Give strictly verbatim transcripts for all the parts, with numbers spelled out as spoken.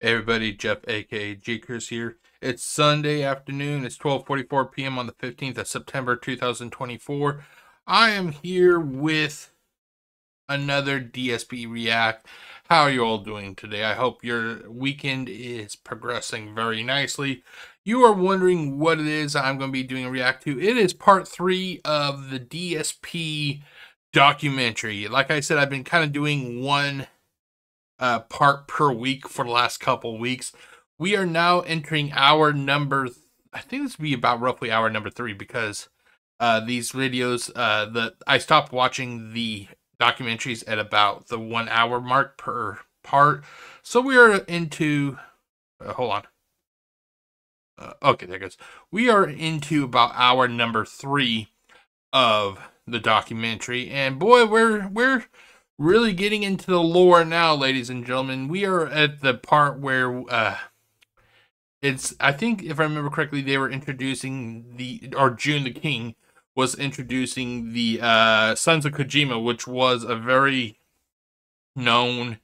Hey everybody, Jeff aka GCurse here. It's Sunday afternoon. It's twelve forty-four p m on the fifteenth of September two thousand twenty-four. I am here with another D S P React. How are you all doing today? I hope your weekend is progressing very nicely. You are wondering what it is I'm going to be doing a react to. It is part three of the D S P documentary. Like I said, I've been kind of doing one uh part per week for the last couple weeks. We are now entering our number, I think this would be about roughly hour number three, because uh these videos, uh the I stopped watching the documentaries at about the one hour mark per part. So we are into uh, hold on uh, okay, there it goes. We are into about hour number three of the documentary, and boy, we're we're really getting into the lore now, ladies and gentlemen. We are at the part where uh, it's, I think if I remember correctly, they were introducing the, or Joon the King was introducing the uh, Sons of Kojima, which was a very known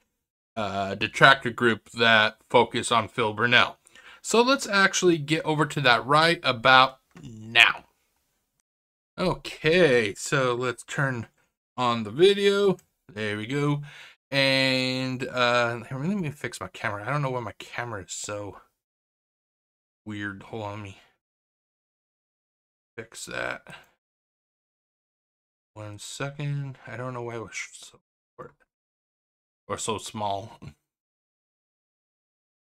uh, detractor group that focused on Phil Burnell. So let's actually get over to that right about now. Okay, so let's turn on the video. There we go. And uh let me fix my camera. I don't know why my camera is so weird. Hold on, let me fix that. One second. I don't know why it was so short or so small.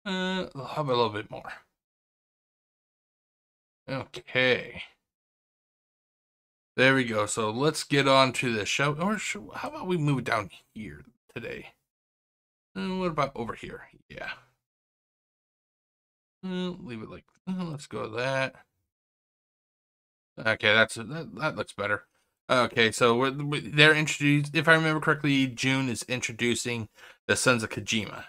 Uh I'll have a little bit more. Okay. There we go. So let's get on to the show. Or should, how about we move down here today? And what about over here? Yeah. We'll leave it like, let's go with that. Okay, that's that, that looks better. Okay, so we're, they're introduced, if I remember correctly, Joon is introducing the Sons of Kojima.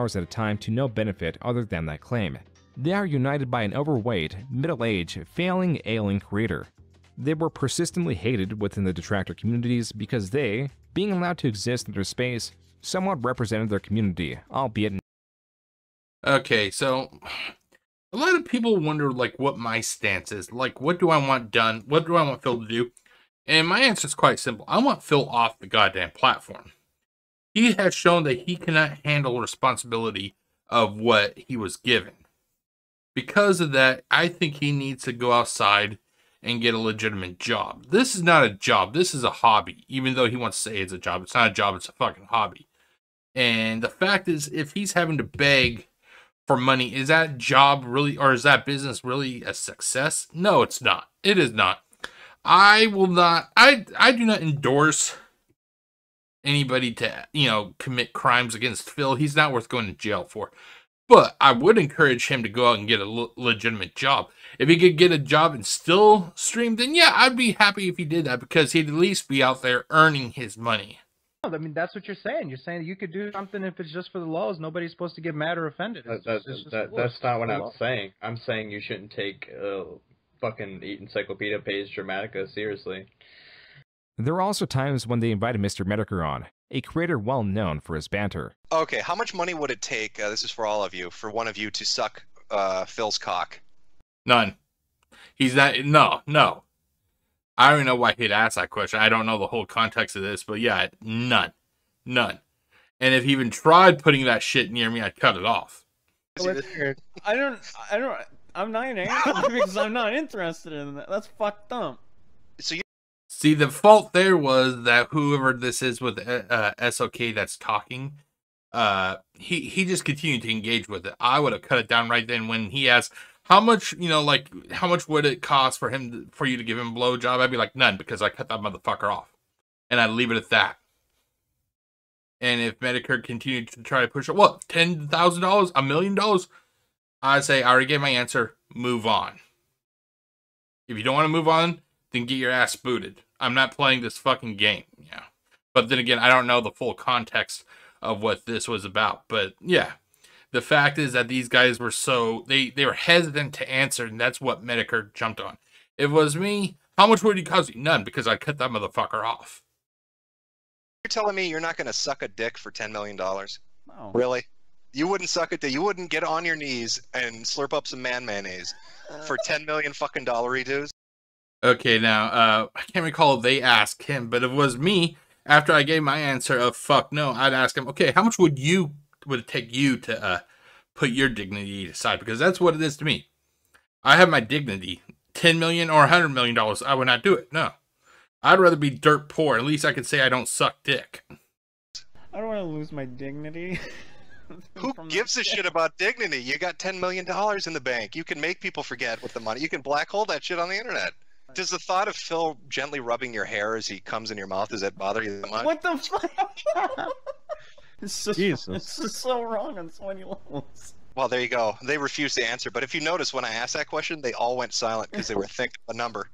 Hours at a time to no benefit other than that claim. They are united by an overweight, middle-aged, failing, ailing creator. They were persistently hated within the detractor communities because they, being allowed to exist in their space, somewhat represented their community, albeit... Okay, so a lot of people wonder, like, what my stance is. Like, what do I want done? What do I want Phil to do? And my answer is quite simple. I want Phil off the goddamn platform. He has shown that he cannot handle responsibility of what he was given. Because of that, I think he needs to go outside and get a legitimate job. This is not a job. This is a hobby. Even though he wants to say it's a job, it's not a job. It's a fucking hobby. And the fact is, if he's having to beg for money, is that job really, or is that business really a success? No, it's not. It is not. I will not, I, I do not endorse anybody to, you know, commit crimes against Phil. He's not worth going to jail for. But I would encourage him to go out and get a le legitimate job. If he could get a job and still stream, then yeah, I'd be happy if he did that, because he'd at least be out there earning his money. I mean, that's what you're saying. You're saying that you could do something if it's just for the laws. Nobody's supposed to get mad or offended. That, that, just, that, that, that's not what I'm law. saying. I'm saying you shouldn't take uh, fucking Encyclopedia Page Dramatica seriously. There were also times when they invited Mister Medicare on, a creator well known for his banter. Okay, how much money would it take, uh, this is for all of you, for one of you to suck uh, Phil's cock? None. He's not, no, no. I don't know why he'd ask that question. I don't know the whole context of this, but yeah, none. None. And if he even tried putting that shit near me, I'd cut it off. I don't, I don't, I'm not angry because I'm not interested in that. That's fucked up. So you See, the fault there was that whoever this is with uh, S O K that's talking, uh, he, he just continued to engage with it. I would have cut it down right then when he asked, how much, you know, like, how much would it cost for him, to, for you to give him a blowjob? I'd be like, none, because I cut that motherfucker off. And I'd leave it at that. And if Medicare continued to try to push it, what, ten thousand dollars, a million dollars? I'd say, I already gave my answer, move on. If you don't want to move on, then get your ass booted. I'm not playing this fucking game. Yeah. But then again, I don't know the full context of what this was about. But yeah, the fact is that these guys were so, they, they were hesitant to answer, and that's what Medicare jumped on. It was me. How much would it cost you? None, because I cut that motherfucker off. You're telling me you're not going to suck a dick for ten million dollars? No. Really? You wouldn't suck at that. You wouldn't get on your knees and slurp up some man mayonnaise for ten million fucking dollary dues. Okay, now uh, I can't recall if they asked him, but if it was me, after I gave my answer of fuck no, I'd ask him, okay, how much would you would it take you to uh, put your dignity aside? Because that's what it is to me. I have my dignity. Ten million or a hundred million dollars, I would not do it. No, I'd rather be dirt poor. At least I could say I don't suck dick. I don't want to lose my dignity. Who gives a shit about dignity? You got ten million dollars in the bank. You can make people forget with the money. You can black hole that shit on the internet. Does the thought of Phil gently rubbing your hair as he comes in your mouth, does that bother you that much? What the fuck? This is so wrong on so many levels. Well, there you go. They refused to answer. But if you notice, when I asked that question, they all went silent because they were thinking of a number.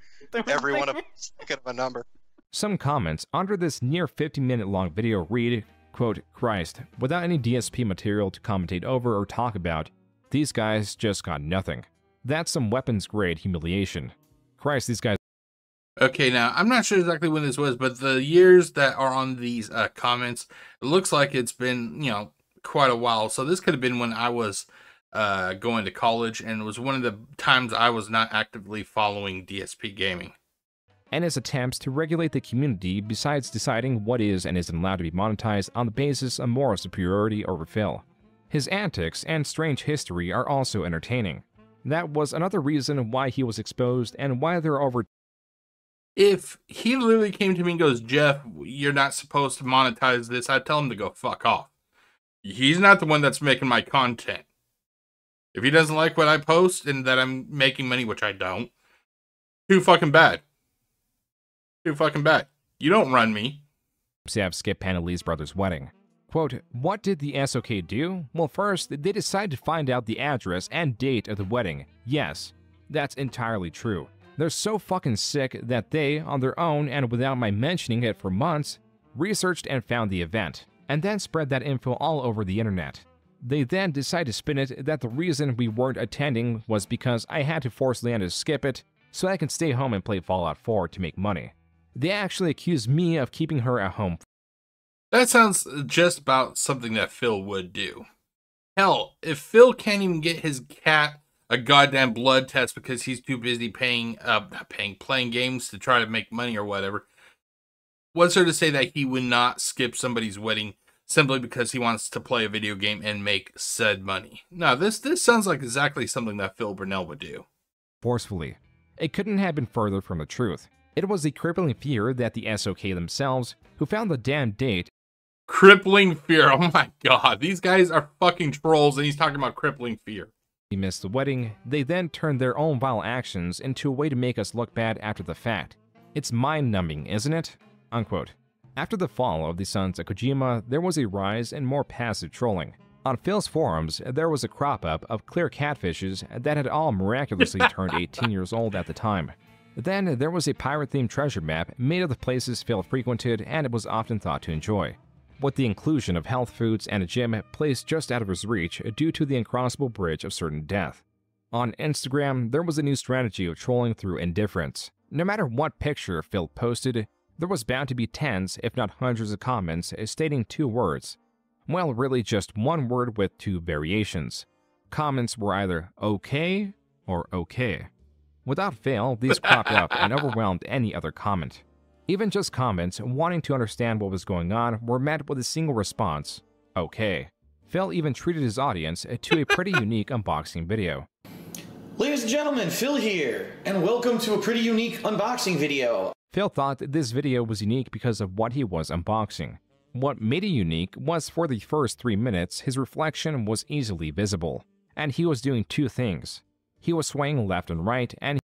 Every one of them was thinking of a number. Some comments under this near fifty minute long video read, quote, Christ, without any D S P material to commentate over or talk about, these guys just got nothing. That's some weapons grade humiliation. Christ, these guys. Okay, now, I'm not sure exactly when this was, but the years that are on these uh, comments, it looks like it's been, you know, quite a while. So this could have been when I was uh, going to college, and it was one of the times I was not actively following D S P gaming. And its attempts to regulate the community besides deciding what is and isn't allowed to be monetized on the basis of moral superiority over Phil. His antics and strange history are also entertaining. That was another reason why he was exposed and why there are over... If he literally came to me and goes, Jeff, you're not supposed to monetize this, I'd tell him to go fuck off. He's not the one that's making my content. If he doesn't like what I post and that I'm making money, which I don't, too fucking bad. Too fucking bad. You don't run me. Sav skipped Panda Lee's brother's wedding. Quote, what did the S O K do? Well, first, they decided to find out the address and date of the wedding. Yes, that's entirely true. They're so fucking sick that they, on their own and without my mentioning it for months, researched and found the event, and then spread that info all over the internet. They then decided to spin it that the reason we weren't attending was because I had to force Leander to skip it so I can stay home and play Fallout four to make money. They actually accused me of keeping her at home. That sounds just about something that Phil would do. Hell, if Phil can't even get his cat a goddamn blood test because he's too busy paying, uh, not paying, playing games to try to make money or whatever, what's there to say that he would not skip somebody's wedding simply because he wants to play a video game and make said money? No, this, this sounds like exactly something that Phil Burnell would do. Forcefully. It couldn't have been further from the truth. It was the crippling fear that the S O K themselves, who found the damn date... Crippling fear, oh my god, these guys are fucking trolls and he's talking about crippling fear. ...he missed the wedding, they then turned their own vile actions into a way to make us look bad after the fact. It's mind-numbing, isn't it? Unquote. After the fall of the Sons of Kojima, there was a rise in more passive trolling. On Phil's forums, there was a crop-up of clear catfishes that had all miraculously turned eighteen years old at the time. Then there was a pirate-themed treasure map made of the places Phil frequented and it was often thought to enjoy. With the inclusion of health foods and a gym placed just out of his reach due to the uncrossable bridge of certain death. On Instagram, there was a new strategy of trolling through indifference. No matter what picture Phil posted, there was bound to be tens, if not hundreds of comments stating two words. Well, really just one word with two variations. Comments were either okay or okay. Without fail, these cropped up and overwhelmed any other comment. Even just comments wanting to understand what was going on were met with a single response, okay. Phil even treated his audience to a pretty unique unboxing video. Ladies and gentlemen, Phil here, and welcome to a pretty unique unboxing video. Phil thought that this video was unique because of what he was unboxing. What made it unique was for the first three minutes, his reflection was easily visible, and he was doing two things. He was swaying left and right, and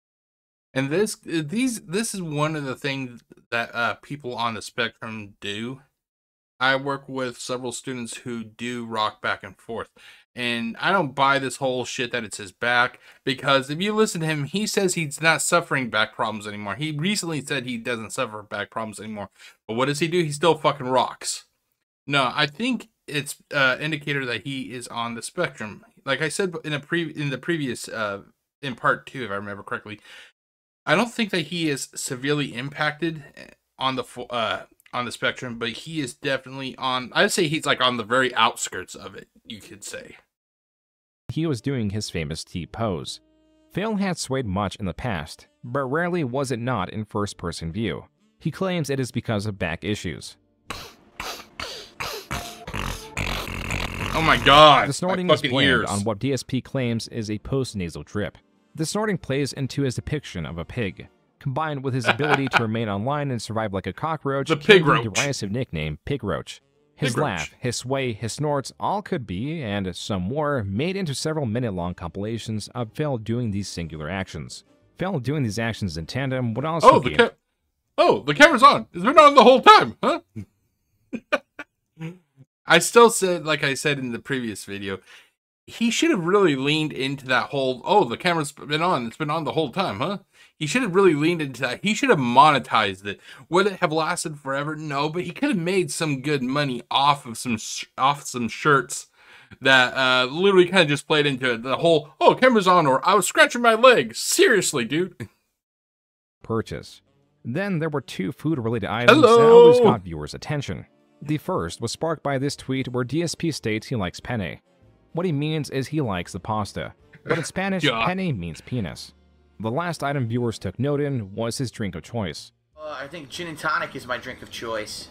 and this these this is one of the things that uh, people on the spectrum do. I work with several students who do rock back and forth, and I don't buy this whole shit that it's his back, because if you listen to him, he says he's not suffering back problems anymore. He recently said he doesn't suffer back problems anymore, but what does he do? He still fucking rocks. No, I think it's uh, indicator that he is on the spectrum. Like I said in a pre in the previous uh, in part two, if I remember correctly, I don't think that he is severely impacted on the uh, on the spectrum, but he is definitely on, I'd say he's like on the very outskirts of it, you could say. He was doing his famous T-pose. Phil had swayed much in the past, but rarely was it not in first-person view. He claims it is because of back issues. Oh my god! The snorting is blamed ears. on what D S P claims is a post-nasal drip. The snorting plays into his depiction of a pig, combined with his ability to remain online and survive like a cockroach. The pig roach. Derisive nickname, Pig Roach. His pig laugh, roach. his sway, his snorts, all could be, and some were, made into several minute-long compilations of Phil doing these singular actions. Phil doing these actions in tandem would also oh, be... The oh, the camera's on! It's been on the whole time, huh? I still said, like I said in the previous video, he should have really leaned into that whole, oh, the camera's been on, it's been on the whole time, huh? He should have really leaned into that. He should have monetized it. Would it have lasted forever? No, but he could have made some good money off of some sh off some shirts that uh, literally kind of just played into it. The whole, oh, camera's on, or I was scratching my leg. Seriously, dude. Purchase. Then there were two food-related items Hello. that always got viewers' attention. The first was sparked by this tweet where D S P states he likes penne. What he means is he likes the pasta, but in Spanish, yeah. penne means penis. The last item viewers took note in was his drink of choice. Uh, I think gin and tonic is my drink of choice.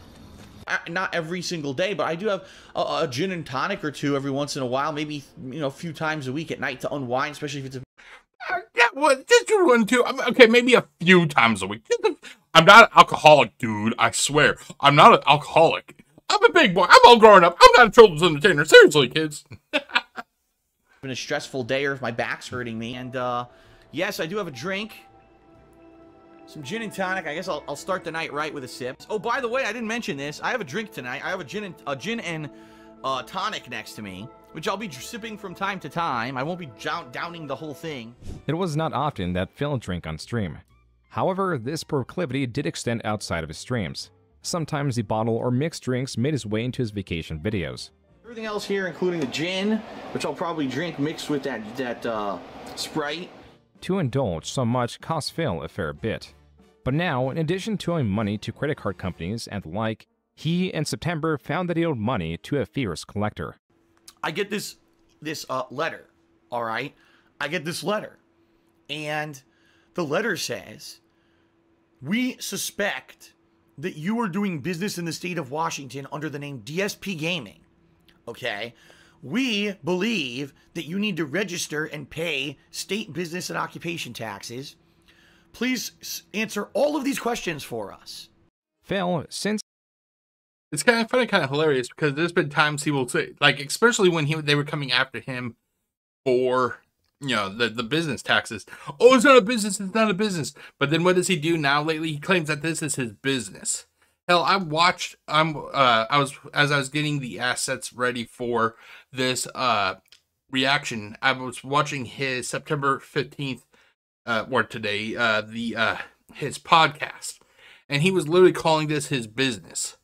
I, not every single day, but I do have a, a gin and tonic or two every once in a while, maybe you know a few times a week at night to unwind, especially if it's a... Uh, yeah, well, just do one, too. I'm, okay, maybe a few times a week. I'm not an alcoholic, dude. I swear. I'm not an alcoholic. I'm a big boy. I'm all grown up. I'm not a children's entertainer. Seriously, kids. Been a stressful day or if my back's hurting me. And, uh, yes, I do have a drink. Some gin and tonic. I guess I'll, I'll start the night right with a sip. Oh, by the way, I didn't mention this. I have a drink tonight. I have a gin and, a gin and uh, tonic next to me, which I'll be sipping from time to time. I won't be downing the whole thing. It was not often that Phil drank on stream. However, this proclivity did extend outside of his streams. Sometimes the bottle or mixed drinks made his way into his vacation videos. Everything else here, including the gin, which I'll probably drink mixed with that, that uh, Sprite. To indulge so much cost Phil a fair bit. But now, in addition to owing money to credit card companies and the like, he, in September, found that he owed money to a fierce collector. I get this this uh, letter, all right? I get this letter, and the letter says, we suspect that you are doing business in the state of Washington under the name D S P Gaming, okay? We believe that you need to register and pay state business and occupation taxes. Please answer all of these questions for us. Phil, since... It's kind of funny, kind of hilarious, because there's been times he will say, like, especially when he they were coming after him for, you know, the, the business taxes. Oh, it's not a business, it's not a business. But then what does he do now lately? He claims that this is his business. Hell, I watched, I'm, uh, I was, as I was getting the assets ready for this uh, reaction, I was watching his September fifteenth, uh, or today, uh, the uh, his podcast. And he was literally calling this his business.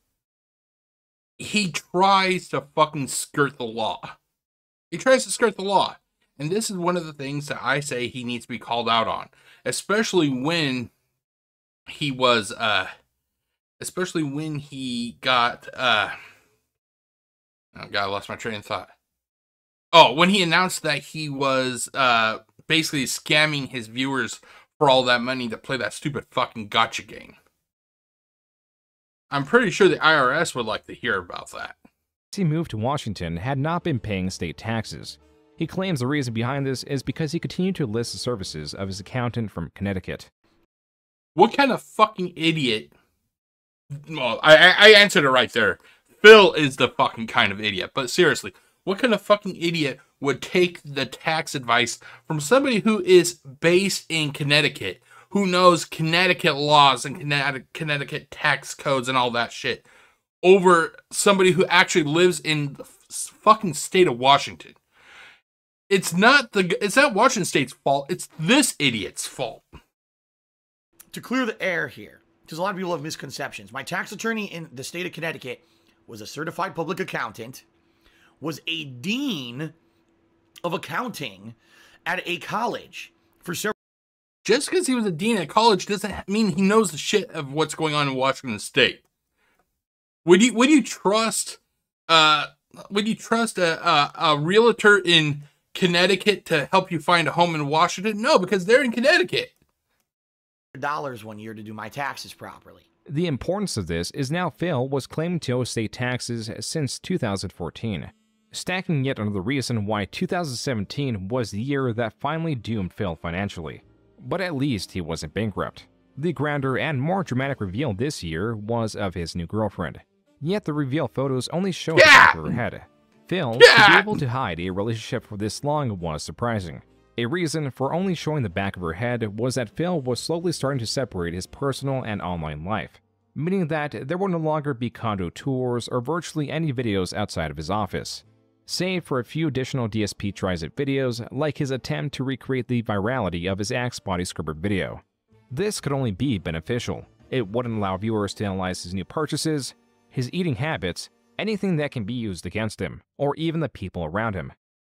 He tries to fucking skirt the law. He tries to skirt the law. And this is one of the things that I say he needs to be called out on. Especially when he was, uh, especially when he got, uh, oh God, I lost my train of thought. Oh, when he announced that he was, uh, basically scamming his viewers for all that money to play that stupid fucking gotcha game. I'm pretty sure the I R S would like to hear about that. He moved to Washington had not been paying state taxes. He claims the reason behind this is because he continued to list the services of his accountant from Connecticut. What kind of fucking idiot? Well, I, I answered it right there. Phil is the fucking kind of idiot. But seriously, what kind of fucking idiot would take the tax advice from somebody who is based in Connecticut? Who knows Connecticut laws and Connecticut tax codes and all that shit over somebody who actually lives in the fucking state of Washington? It's not the it's not Washington State's fault. It's this idiot's fault. To clear the air here, because a lot of people have misconceptions. My tax attorney in the state of Connecticut was a certified public accountant, was a dean of accounting at a college for several. Just because he was a dean at college doesn't mean he knows the shit of what's going on in Washington State. Would you would you trust uh would you trust a a, a realtor in Connecticut to help you find a home in Washington? No, because they're in Connecticut. Dollars one year to do my taxes properly. The importance of this is now Phil was claiming to owe state taxes since two thousand fourteen, stacking yet another reason why two thousand seventeen was the year that finally doomed Phil financially. But at least he wasn't bankrupt. The grander and more dramatic reveal this year was of his new girlfriend. Yet the reveal photos only showed the back of her head. Phil, yeah! to be able to hide a relationship for this long was surprising. A reason for only showing the back of her head was that Phil was slowly starting to separate his personal and online life, meaning that there would no longer be condo tours or virtually any videos outside of his office, save for a few additional D S P tries at videos like his attempt to recreate the virality of his axe body scrubber video. This could only be beneficial. It wouldn't allow viewers to analyze his new purchases, his eating habits, anything that can be used against him, or even the people around him.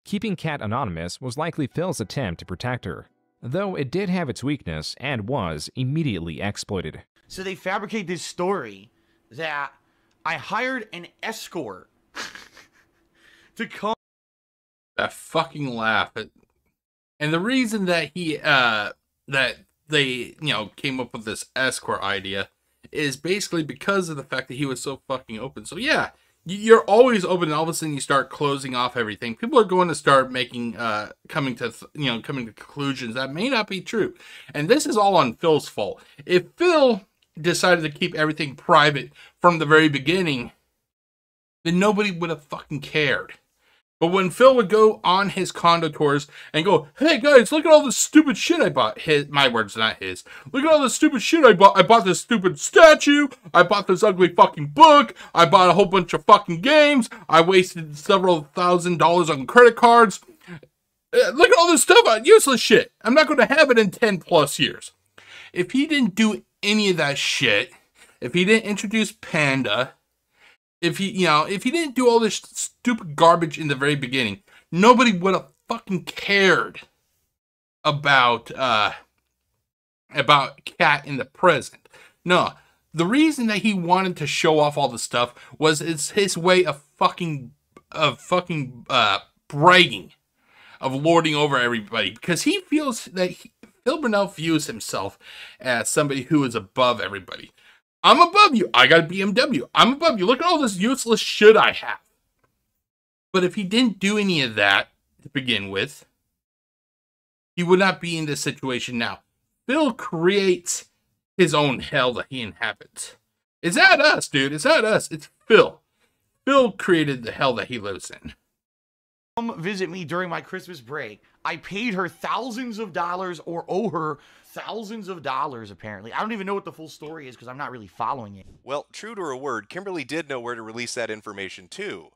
Keeping Kat anonymous was likely Phil's attempt to protect her, though it did have its weakness and was immediately exploited. So they fabricate this story that I hired an escort to come. That fucking laugh. And the reason that he, uh, that they, you know, came up with this escort idea is basically because of the fact that he was so fucking open. So yeah. You're always open, and all of a sudden you start closing off everything. People are going to start making, uh, coming to, th you know, coming to conclusions that may not be true. And this is all on Phil's fault. If Phil decided to keep everything private from the very beginning, then nobody would have fucking cared. But when Phil would go on his condo tours and go, "Hey guys, look at all this stupid shit I bought." His, my words, not his. "Look at all this stupid shit I bought. I bought this stupid statue. I bought this ugly fucking book. I bought a whole bunch of fucking games. I wasted several thousand dollars on credit cards. Look at all this stuff, useless shit. I'm not going to have it in ten plus years. If he didn't do any of that shit, if he didn't introduce Panda, if he, you know, if he didn't do all this stupid garbage in the very beginning, nobody would have fucking cared about uh, about Kat in the present. No, the reason that he wanted to show off all the stuff was it's his way of fucking of fucking uh, bragging, of lording over everybody, because he feels that he, Phil Burnell views himself as somebody who is above everybody. I'm above you. I got a B M W. I'm above you. Look at all this useless shit I have. But if he didn't do any of that to begin with, he would not be in this situation now. Phil creates his own hell that he inhabits. It's not us, dude. It's not us. It's Phil. Phil created the hell that he lives in. Come visit me during my Christmas break. I paid her thousands of dollars, or owe her thousands of dollars, apparently. I don't even know what the full story is because I'm not really following it. Well, true to her word, Kimberly did know where to release that information, too.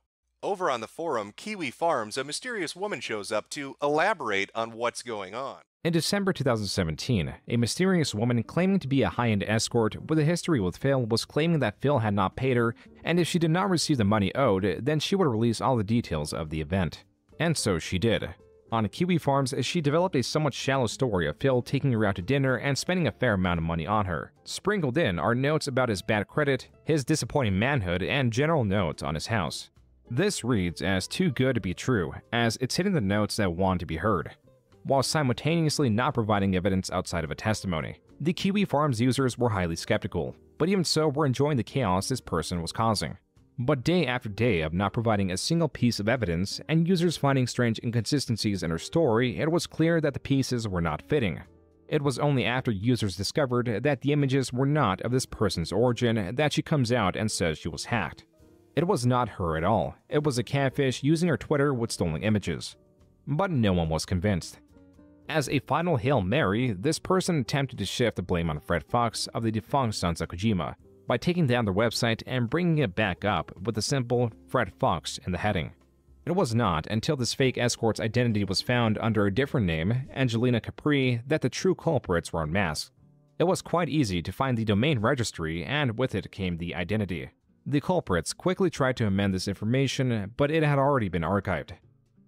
Over on the forum, Kiwi Farms, a mysterious woman shows up to elaborate on what's going on. In December two thousand seventeen, a mysterious woman claiming to be a high-end escort with a history with Phil was claiming that Phil had not paid her, and if she did not receive the money owed, then she would release all the details of the event. And so she did. On Kiwi Farms, she developed a somewhat shallow story of Phil taking her out to dinner and spending a fair amount of money on her. Sprinkled in are notes about his bad credit, his disappointing manhood, and general notes on his house. This reads as too good to be true, as it's hitting the notes that want to be heard, while simultaneously not providing evidence outside of a testimony. The Kiwi Farms users were highly skeptical, but even so were enjoying the chaos this person was causing. But day after day of not providing a single piece of evidence and users finding strange inconsistencies in her story, it was clear that the pieces were not fitting. It was only after users discovered that the images were not of this person's origin that she comes out and says she was hacked. It was not her at all. It was a catfish using her Twitter with stolen images. But no one was convinced. As a final Hail Mary, this person attempted to shift the blame on Fred Fox of the defunct Sons of Kojima, by taking down their website and bringing it back up with the simple Fred Fox in the heading. It was not until this fake escort's identity was found under a different name, Angelina Capri, that the true culprits were unmasked. It was quite easy to find the domain registry, and with it came the identity. The culprits quickly tried to amend this information, but it had already been archived.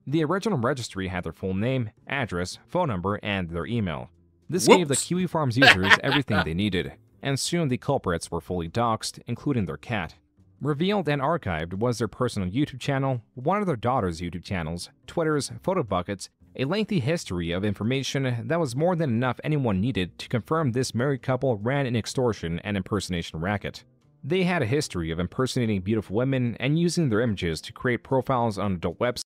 The original registry had their full name, address, phone number, and their email. This Whoops. gave the Kiwi Farms users everything they needed, and soon the culprits were fully doxxed, including their cat. Revealed and archived was their personal YouTube channel, one of their daughter's YouTube channels, Twitter's, photo buckets, a lengthy history of information that was more than enough anyone needed to confirm this married couple ran an extortion and impersonation racket. They had a history of impersonating beautiful women and using their images to create profiles on adult websites.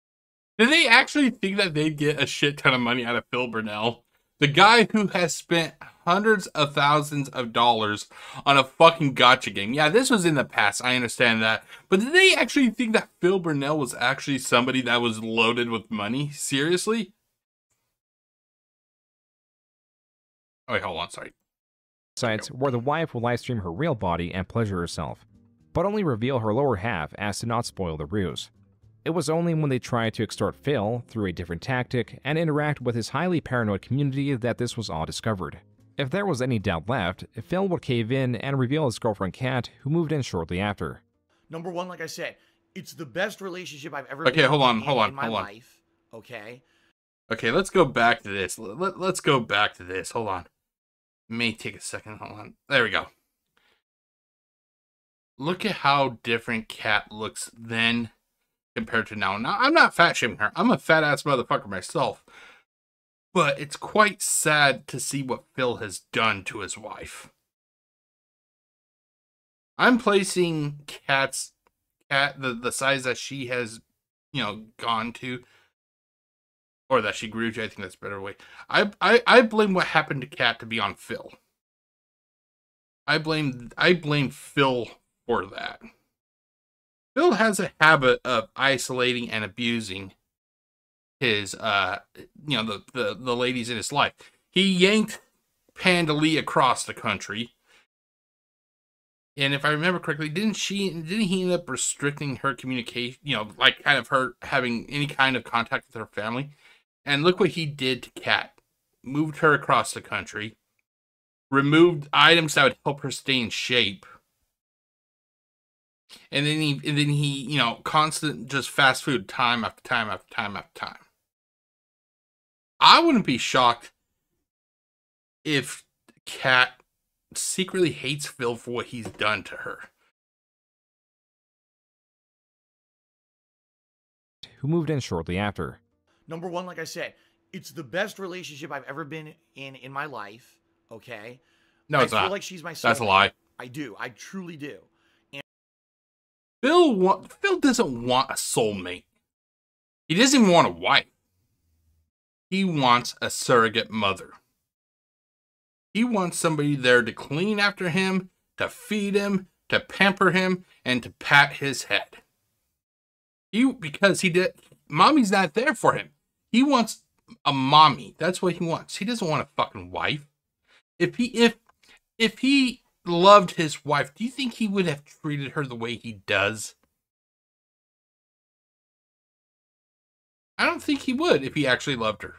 Did they actually think that they'd get a shit ton of money out of Phil Burnell? The guy who has spent hundreds of thousands of dollars on a fucking gacha game. Yeah, this was in the past, I understand that. But did they actually think that Phil Burnell was actually somebody that was loaded with money? Seriously? Oh, wait, hold on, sorry. Sites where the wife will livestream her real body and pleasure herself, but only reveal her lower half as to not spoil the ruse. It was only when they tried to extort Phil through a different tactic and interact with his highly paranoid community that this was all discovered. If there was any doubt left, Phil would cave in and reveal his girlfriend Kat, who moved in shortly after. Number one, like I said, it's the best relationship I've ever okay, been hold on, in, hold on, in my hold on. life. Okay. Okay, let's go back to this. Let, let's go back to this. Hold on. May take a second. Hold on. There we go. Look at how different Kat looks then compared to now. Now, I'm not fat shaming her. I'm a fat ass motherfucker myself. But it's quite sad to see what Phil has done to his wife. I'm placing Kat's Kat the, the size that she has, you know, gone to. Or that she grew to, I think that's a better way. I, I I blame what happened to Kat to be on Phil. I blame I blame Phil for that. Phil has a habit of isolating and abusing his uh you know the the, the ladies in his life. He yanked Panda Lee across the country. And if I remember correctly, didn't she, didn't he end up restricting her communication, you know, like kind of her having any kind of contact with her family? And look what he did to Kat. Moved her across the country. Removed items that would help her stay in shape. And then he, and then he, you know, constant just fast food time after time after time after time. I wouldn't be shocked if Kat secretly hates Phil for what he's done to her. Who moved in shortly after. Number one, like I said, it's the best relationship I've ever been in in my life. Okay. No, it's not. I feel like she's my soulmate. That's a lie. I do. I truly do. And Phil wa- Phil doesn't want a soulmate. He doesn't even want a wife. He wants a surrogate mother. He wants somebody there to clean after him, to feed him, to pamper him, and to pat his head. He, because he did, mommy's not there for him. He wants a mommy. That's what he wants. He doesn't want a fucking wife. If he, if, if he loved his wife, do you think he would have treated her the way he does? I don't think he would if he actually loved her.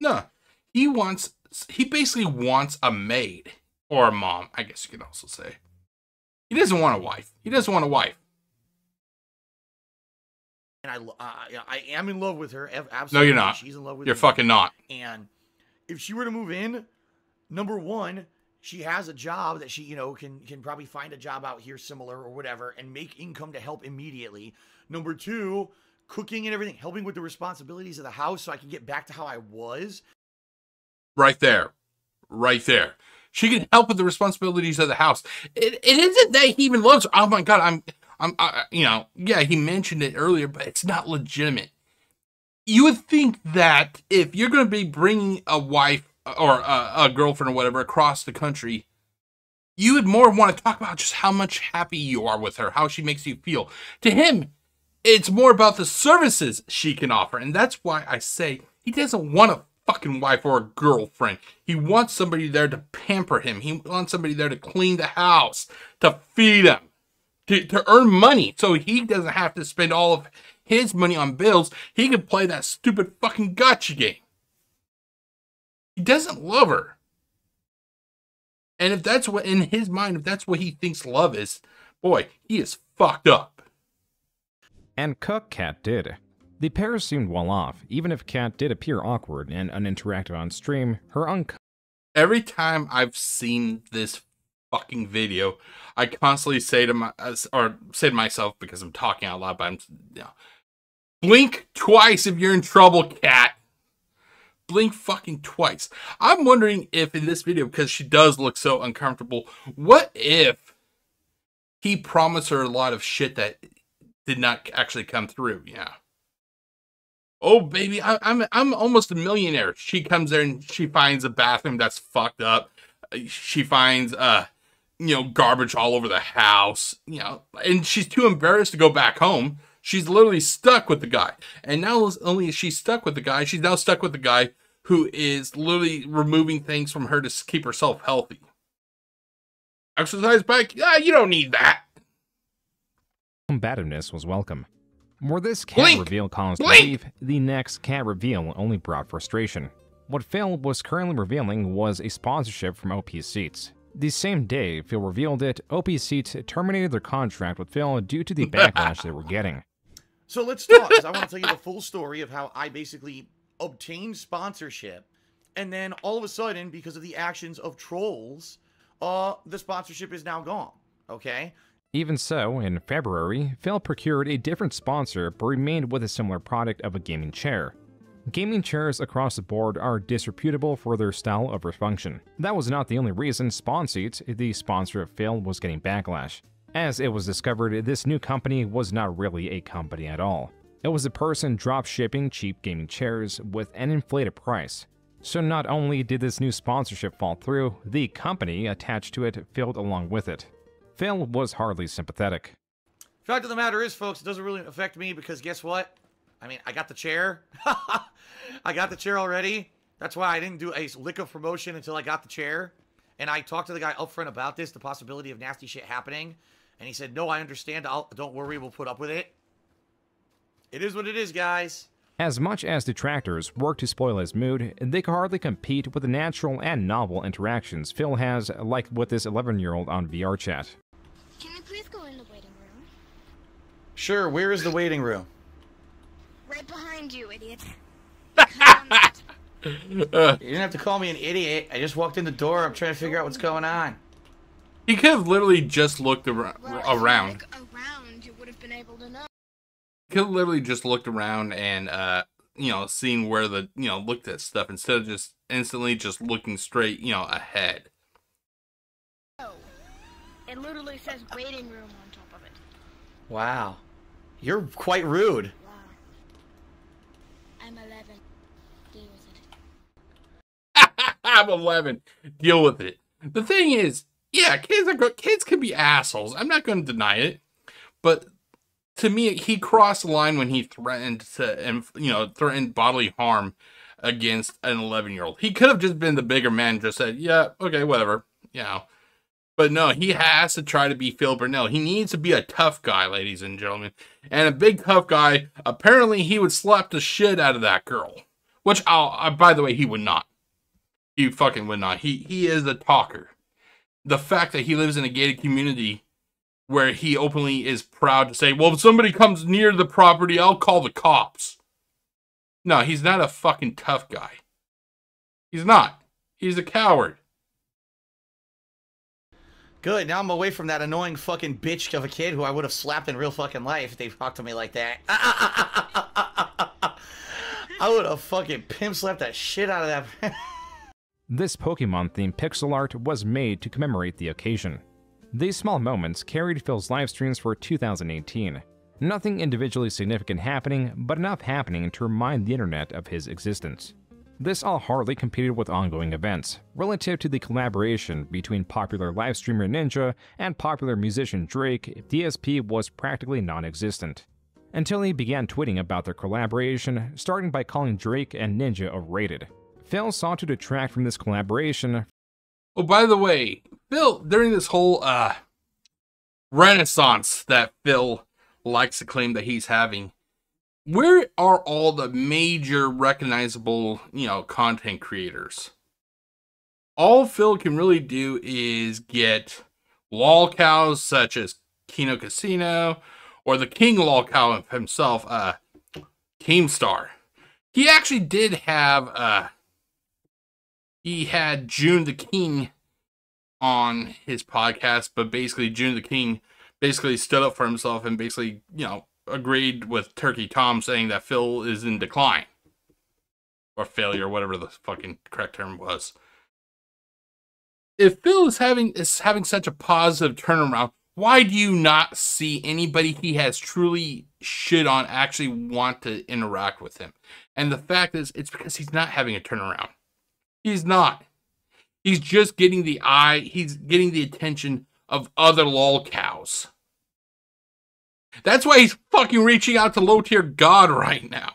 No. He wants, he basically wants a maid or a mom, I guess you could also say. He doesn't want a wife. He doesn't want a wife. And I, uh, I am in love with her. Absolutely. No, you're not. She's in love with you're me. Fucking not. And if she were to move in, number one, she has a job that she, you know, can, can probably find a job out here similar or whatever and make income to help immediately. Number two, cooking and everything, helping with the responsibilities of the house so I can get back to how I was. Right there. Right there. She can help with the responsibilities of the house. It, it isn't that he even loves her. Oh my God. I'm, I'm, I, you know, yeah, he mentioned it earlier, but it's not legitimate. You would think that if you're going to be bringing a wife or a, a girlfriend or whatever across the country, you would more want to talk about just how much happy you are with her, how she makes you feel. To him, it's more about the services she can offer. And that's why I say he doesn't want to fucking wife or a girlfriend. He wants somebody there to pamper him. He wants somebody there to clean the house, to feed him, to, to earn money so he doesn't have to spend all of his money on bills. He can play that stupid fucking gotcha game. He doesn't love her. And if that's what, in his mind, if that's what he thinks love is, boy, he is fucked up. And Cook Cat did. The pair seemed well off, even if Kat did appear awkward and uninteractive on stream, her uncle. Every time I've seen this fucking video. I constantly say to my, or say to myself, because I'm talking out loud, but I'm, you know, blink twice if you're in trouble, Kat. Blink fucking twice. I'm wondering if in this video, because she does look so uncomfortable, what if he promised her a lot of shit that did not actually come through? Yeah. Oh baby, I, I'm I'm almost a millionaire. She comes there and she finds a bathroom that's fucked up. She finds uh, you know, garbage all over the house. You know, and she's too embarrassed to go back home. She's literally stuck with the guy. And now only is she stuck with the guy, she's now stuck with the guy who is literally removing things from her to keep herself healthy. Exercise bike? Ah, you don't need that. Combativeness was welcome. Were this cat Blink. reveal Collins to leave, the next cat reveal only brought frustration. What Phil was currently revealing was a sponsorship from O P Seats. The same day Phil revealed it, O P Seats terminated their contract with Phil due to the backlash they were getting. So let's talk, because I want to tell you the full story of how I basically obtained sponsorship, and then all of a sudden, because of the actions of trolls, uh, the sponsorship is now gone, okay? Even so, in February, Phil procured a different sponsor but remained with a similar product of a gaming chair. Gaming chairs across the board are disreputable for their style over function. That was not the only reason SpawnSeats, the sponsor of Phil, was getting backlash. As it was discovered, this new company was not really a company at all. It was a person drop-shipping cheap gaming chairs with an inflated price. So not only did this new sponsorship fall through, the company attached to it failed along with it. Phil was hardly sympathetic. Fact of the matter is, folks, it doesn't really affect me because guess what? I mean, I got the chair. I got the chair already. That's why I didn't do a lick of promotion until I got the chair. And I talked to the guy up front about this, the possibility of nasty shit happening. And he said, no, I understand. I'll, don't worry, we'll put up with it. It is what it is, guys. As much as detractors work to spoil his mood, they can hardly compete with the natural and novel interactions Phil has, like with this eleven-year-old on V R chat. Can I please go in the waiting room? Sure, where is the waiting room? Right behind you, idiot. You didn't have to call me an idiot. I just walked in the door. I'm trying to figure out what's going on. He could have literally just looked ar well, around. If you look around, you would have been able to know. He could have literally just looked around and, uh, you know, seen where the, you know, looked at stuff instead of just instantly just looking straight, you know, ahead. Oh, it literally says waiting room on top of it. Wow. You're quite rude. I'm eleven. Deal with it. I'm eleven. Deal with it. The thing is, yeah, kids are kids can be assholes. I'm not going to deny it, but to me, he crossed the line when he threatened to, you know, threatened bodily harm against an eleven-year-old. He could have just been the bigger man, and just said, yeah, okay, whatever, you know. But no, he has to try to be Phil Burnell. He needs to be a tough guy, ladies and gentlemen. And a big tough guy, apparently he would slap the shit out of that girl. Which, I'll, I, by the way, he would not. He fucking would not. He, he is a talker. The fact that he lives in a gated community where he openly is proud to say, well, if somebody comes near the property, I'll call the cops. No, he's not a fucking tough guy. He's not. He's a coward. Good, now I'm away from that annoying fucking bitch of a kid who I would have slapped in real fucking life if they talked to me like that. I would have fucking pimp slapped that shit out of that. This Pokemon-themed pixel art was made to commemorate the occasion. These small moments carried Phil's livestreams for two thousand eighteen. Nothing individually significant happening, but enough happening to remind the internet of his existence. This all hardly competed with ongoing events, relative to the collaboration between popular live streamer Ninja and popular musician Drake. D S P was practically non-existent, until he began tweeting about their collaboration, starting by calling Drake and Ninja overrated. Phil sought to detract from this collaboration. Oh, by the way, Phil, during this whole uh, renaissance that Phil likes to claim that he's having, where are all the major recognizable, you know, content creators? All Phil can really do is get lol cows such as Kino Casino or the King lol cow himself, uh, Keemstar. He actually did have, uh, he had Joon the King on his podcast, but basically Joon the King basically stood up for himself and basically, you know, agreed with Turkey Tom saying that Phil is in decline or failure, whatever the fucking correct term was. If Phil is having is having such a positive turnaround, why do you not see anybody he has truly shit on actually want to interact with him? And the fact is, it's because he's not having a turnaround. He's not. He's just getting the eye, he's getting the attention of other lol cows. That's why he's fucking reaching out to Low-tier God right now.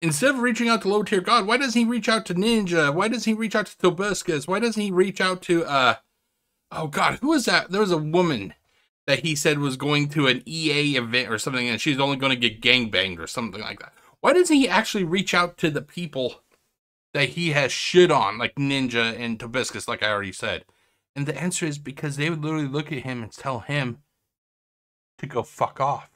Instead of reaching out to Low-tier God, why doesn't he reach out to Ninja? Why doesn't he reach out to Tobuscus? Why doesn't he reach out to, uh, oh God, who was that? There was a woman that he said was going to an E A event or something, and she's only going to get gangbanged or something like that. Why doesn't he actually reach out to the people that he has shit on, like Ninja and Tobuscus, like I already said? And the answer is because they would literally look at him and tell him to go fuck off.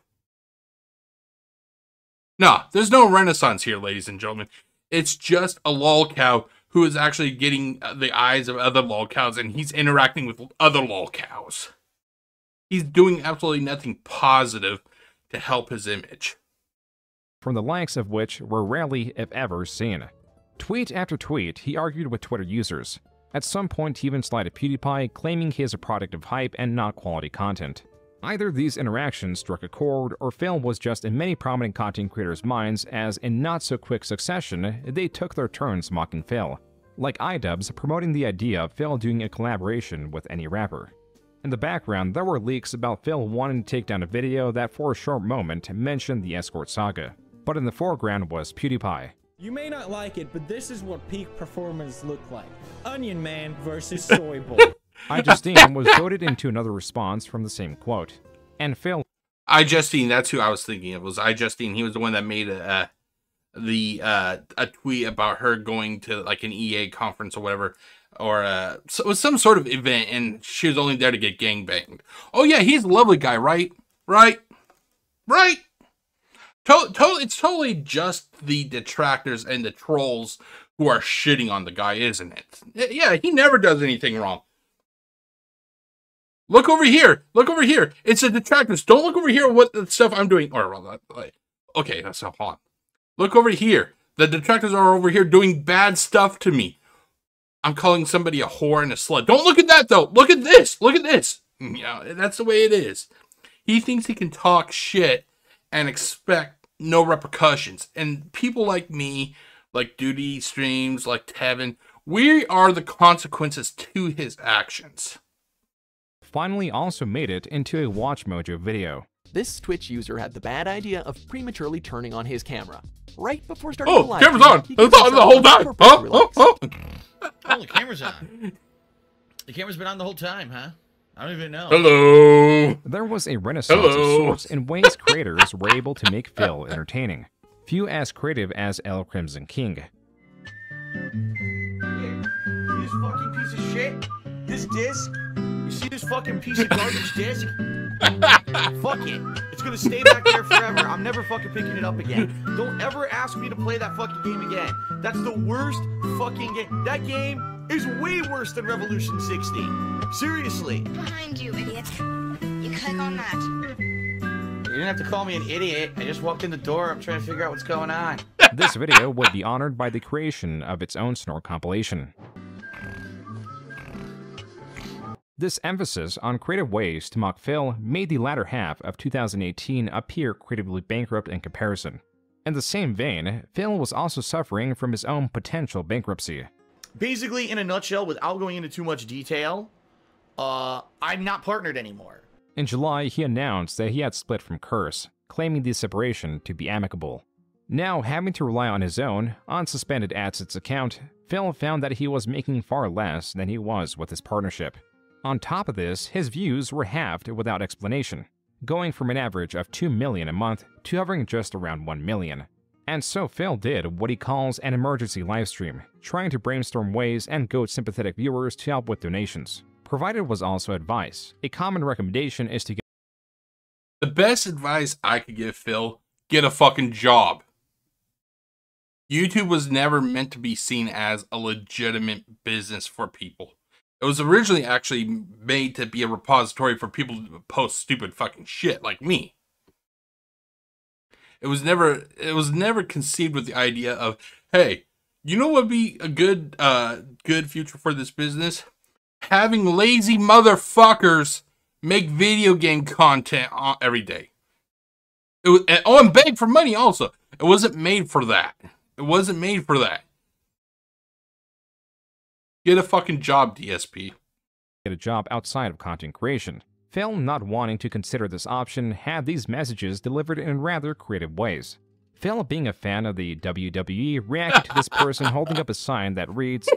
Nah, there's no renaissance here, ladies and gentlemen. It's just a lol cow who is actually getting the eyes of other lol cows, and he's interacting with other lol cows. He's doing absolutely nothing positive to help his image, from the likes of which we're rarely, if ever, seen. Tweet after tweet, he argued with Twitter users. At some point, he even slighted PewDiePie, claiming he is a product of hype and not quality content. Either these interactions struck a chord, or Phil was just in many prominent content creators' minds, as in not-so-quick succession, they took their turns mocking Phil, like iDubbbz promoting the idea of Phil doing a collaboration with any rapper. In the background, there were leaks about Phil wanting to take down a video that for a short moment mentioned the escort saga, but in the foreground was PewDiePie. You may not like it, but this is what peak performance looked like. Onion Man versus Soy Boy. I, Justine was goaded into another response from the same quote. And Phil... I, Justine, that's who I was thinking of, was I, Justine. He was the one that made a, uh, the, uh, a tweet about her going to, like, an E A conference or whatever, or uh, so it was some sort of event, and she was only there to get gangbanged. Oh, yeah, he's a lovely guy, right? Right? Right? To to it's totally just the detractors and the trolls who are shitting on the guy, isn't it? Yeah, he never does anything wrong. Look over here. Look over here. It's the detractors. Don't look over here at what the stuff I'm doing. Or, well, like, okay, that's not on. Look over here. The detractors are over here doing bad stuff to me. I'm calling somebody a whore and a slut. Don't look at that, though. Look at this. Look at this. Yeah, that's the way it is. He thinks he can talk shit and expect no repercussions. And people like me, like Duty Streams, like Tevin, we are the consequences to his actions. Finally also made it into a Watch Mojo video. This Twitch user had the bad idea of prematurely turning on his camera right before starting oh, the live. Oh, camera's on! It's on the whole time! Oh, oh, oh. oh, the camera's on. The camera's been on the whole time, huh? I don't even know. Hello. There was a renaissance Hello. of sorts in ways creators were able to make Phil entertaining. Few as creative as El Crimson King. Here, this fucking piece of shit. This disc. You see this fucking piece of garbage disc? Fuck it. It's gonna stay back there forever. I'm never fucking picking it up again. Don't ever ask me to play that fucking game again. That's the worst fucking game. That game is way worse than Revolution sixty. Seriously. Behind you, idiot. You click on that. You didn't have to call me an idiot. I just walked in the door. I'm trying to figure out what's going on. This video would be honored by the creation of its own snore compilation. This emphasis on creative ways to mock Phil made the latter half of two thousand eighteen appear creatively bankrupt in comparison. In the same vein, Phil was also suffering from his own potential bankruptcy. Basically, in a nutshell, without going into too much detail, uh, I'm not partnered anymore. In July, he announced that he had split from Curse, claiming the separation to be amicable. Now, having to rely on his own, unsuspended AdSense account, Phil found that he was making far less than he was with his partnership. On top of this, his views were halved without explanation, going from an average of two million a month to hovering just around one million. And so Phil did what he calls an emergency livestream, trying to brainstorm ways and goad sympathetic viewers to help with donations. Provided was also advice. A common recommendation is to get... The best advice I could give Phil, get a fucking job. YouTube was never meant to be seen as a legitimate business for people. It was originally actually made to be a repository for people to post stupid fucking shit like me. It was never it was never conceived with the idea of, hey, you know what would be a good uh good future for this business? Having lazy motherfuckers make video game content every day. It was, and, oh, and beg for money also. It wasn't made for that. It wasn't made for that. Get a fucking job, D S P. Get a job outside of content creation. Phil, not wanting to consider this option, had these messages delivered in rather creative ways. Phil, being a fan of the W W E, reacted to this person holding up a sign that reads,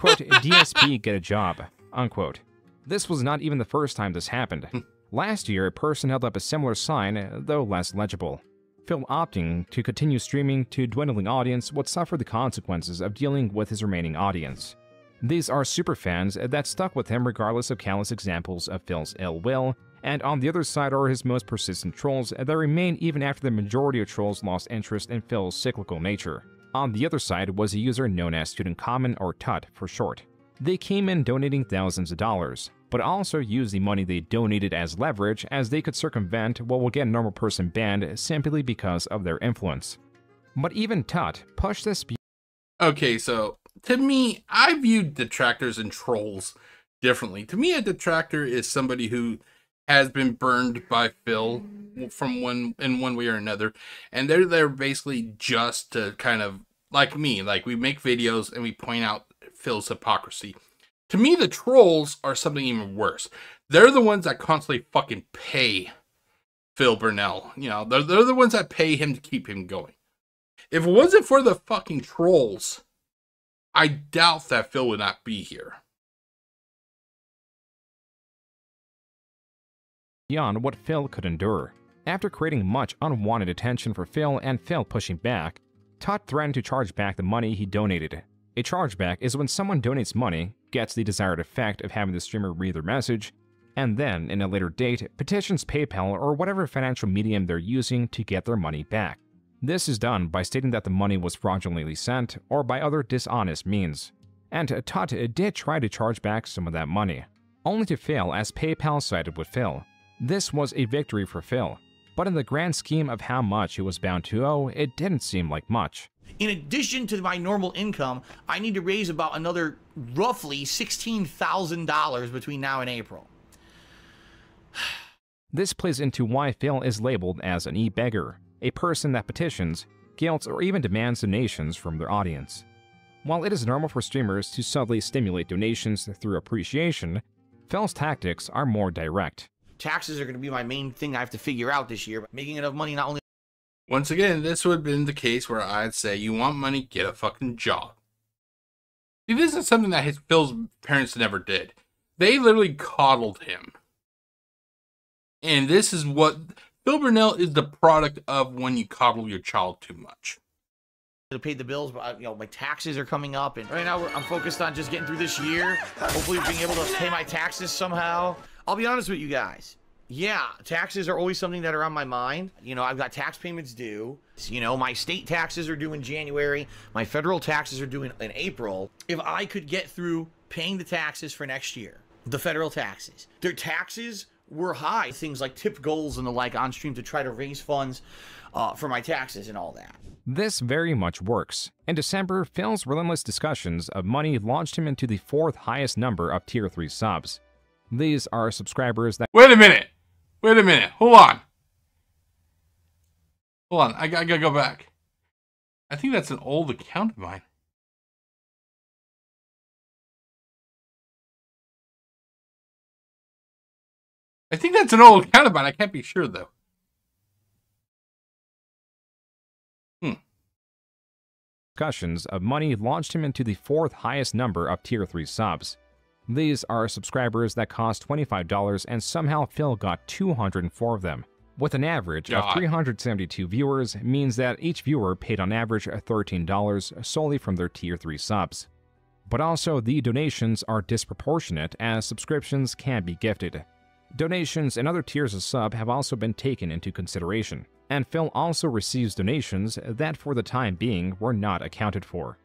quote, D S P, get a job, unquote. This was not even the first time this happened. Last year, a person held up a similar sign, though less legible. Phil, opting to continue streaming to a dwindling audience, would suffer the consequences of dealing with his remaining audience. These are superfans that stuck with him regardless of countless examples of Phil's ill will, and on the other side are his most persistent trolls that remain even after the majority of trolls lost interest in Phil's cyclical nature. On the other side was a user known as Student Common, or Tut for short. They came in donating thousands of dollars, but also used the money they donated as leverage, as they could circumvent what would get a normal person banned simply because of their influence. But even Tut pushed this... Okay, so... to me, I viewed detractors and trolls differently. To me, a detractor is somebody who has been burned by Phil from one in one way or another, and they're they're basically just to kind of like me, like we make videos and we point out Phil's hypocrisy. To me, the trolls are something even worse. They're the ones that constantly fucking pay Phil Burnell. You know, they're they're the ones that pay him to keep him going. If it wasn't for the fucking trolls, I doubt that Phil would not be here. Beyond what Phil could endure. After creating much unwanted attention for Phil and Phil pushing back, Todd threatened to charge back the money he donated. A chargeback is when someone donates money, gets the desired effect of having the streamer read their message, and then, in a later date, petitions PayPal or whatever financial medium they're using to get their money back. This is done by stating that the money was fraudulently sent or by other dishonest means, and Tut did try to charge back some of that money, only to fail as PayPal sided with Phil. This was a victory for Phil, but in the grand scheme of how much he was bound to owe, it didn't seem like much. In addition to my normal income, I need to raise about another roughly sixteen thousand dollars between now and April. This plays into why Phil is labeled as an e-beggar, a person that petitions, guilts, or even demands donations from their audience. While it is normal for streamers to subtly stimulate donations through appreciation, Phil's tactics are more direct. Taxes are going to be my main thing I have to figure out this year, but making enough money not only... Once again, this would have been the case where I'd say, you want money, get a fucking job. See, this is something that his Phil's parents never did. They literally coddled him. And this is what... Phil Burnell is the product of when you coddle your child too much. To pay the bills, but you know my taxes are coming up, and right now I'm focused on just getting through this year. Hopefully, being able to pay my taxes somehow. I'll be honest with you guys. Yeah, taxes are always something that are on my mind. You know, I've got tax payments due. You know, my state taxes are due in January. My federal taxes are due in, in April. If I could get through paying the taxes for next year, the federal taxes, their taxes. Were high, things like tip goals and the like on stream to try to raise funds uh, for my taxes and all that. This very much works. In December, Phil's relentless discussions of money launched him into the fourth highest number of tier three subs. These are subscribers that- Wait a minute! Wait a minute, hold on. Hold on, I gotta go back. I think that's an old account of mine. I think that's an old account of mine. I can't be sure, though. Hmm. Discussions of money launched him into the fourth highest number of tier three subs. These are subscribers that cost twenty-five dollars, and somehow Phil got two hundred four of them. With an average God. Of three hundred seventy-two viewers, means that each viewer paid on average thirteen dollars solely from their tier three subs. But also, the donations are disproportionate, as subscriptions can be gifted. Donations and other tiers of sub have also been taken into consideration, and Phil also receives donations that for the time being were not accounted for.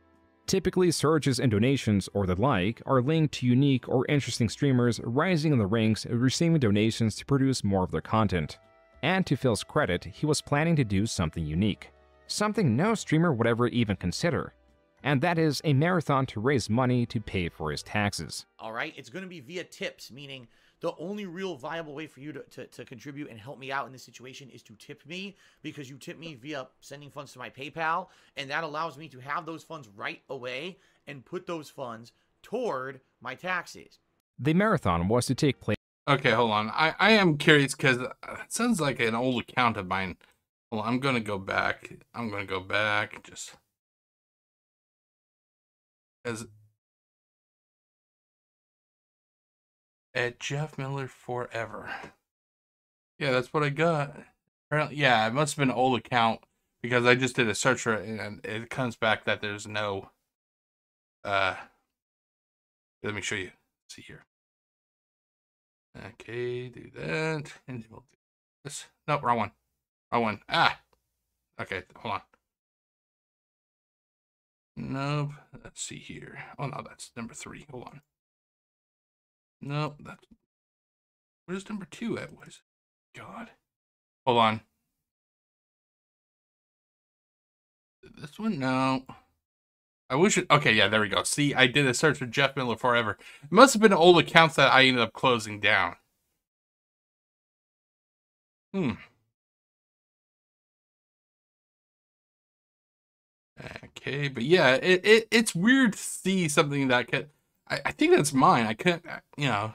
Typically, surges in donations or the like are linked to unique or interesting streamers rising in the ranks and receiving donations to produce more of their content. And to Phil's credit, he was planning to do something unique, something no streamer would ever even consider. And that is a marathon to raise money to pay for his taxes. All right, it's going to be via tips, meaning the only real viable way for you to, to, to contribute and help me out in this situation is to tip me, because you tip me via sending funds to my PayPal, and that allows me to have those funds right away and put those funds toward my taxes. The marathon was to take place. Okay, hold on. I, I am curious because it sounds like an old account of mine. Well, I'm going to go back. I'm going to go back. Just... As at Jeff Miller forever. Yeah, that's what I got. Apparently, yeah, it must have been an old account because I just did a search for it and it comes back that there's no. Uh, let me show you. Let's see here. Okay, do that and we'll do this. No, wrong one. Wrong one. Ah. Okay, hold on. Nope. Let's see here. Oh no, that's number three. Hold on. Nope. That's where's number two at? What is it? God. Hold on. This one? No. I wish it. Okay, yeah, there we go. See, I did a search for Jeff Miller forever. It must have been old accounts that I ended up closing down. Hmm. Okay, but yeah, it, it it's weird to see something that could. I, I think that's mine. I couldn't, you know.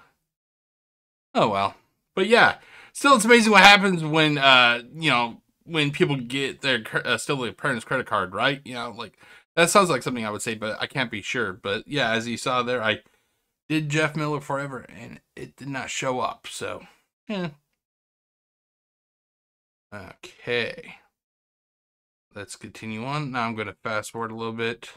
Oh well, but yeah, still, it's amazing what happens when uh, you know, when people get their uh, still their parents' credit card, right? You know, like that sounds like something I would say, but I can't be sure. But yeah, as you saw there, I did Jeff Miller forever, and it did not show up. So yeah. Okay. Let's continue on. Now I'm going to fast forward a little bit.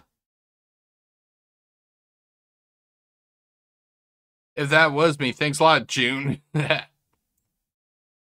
If that was me, thanks a lot, Joon.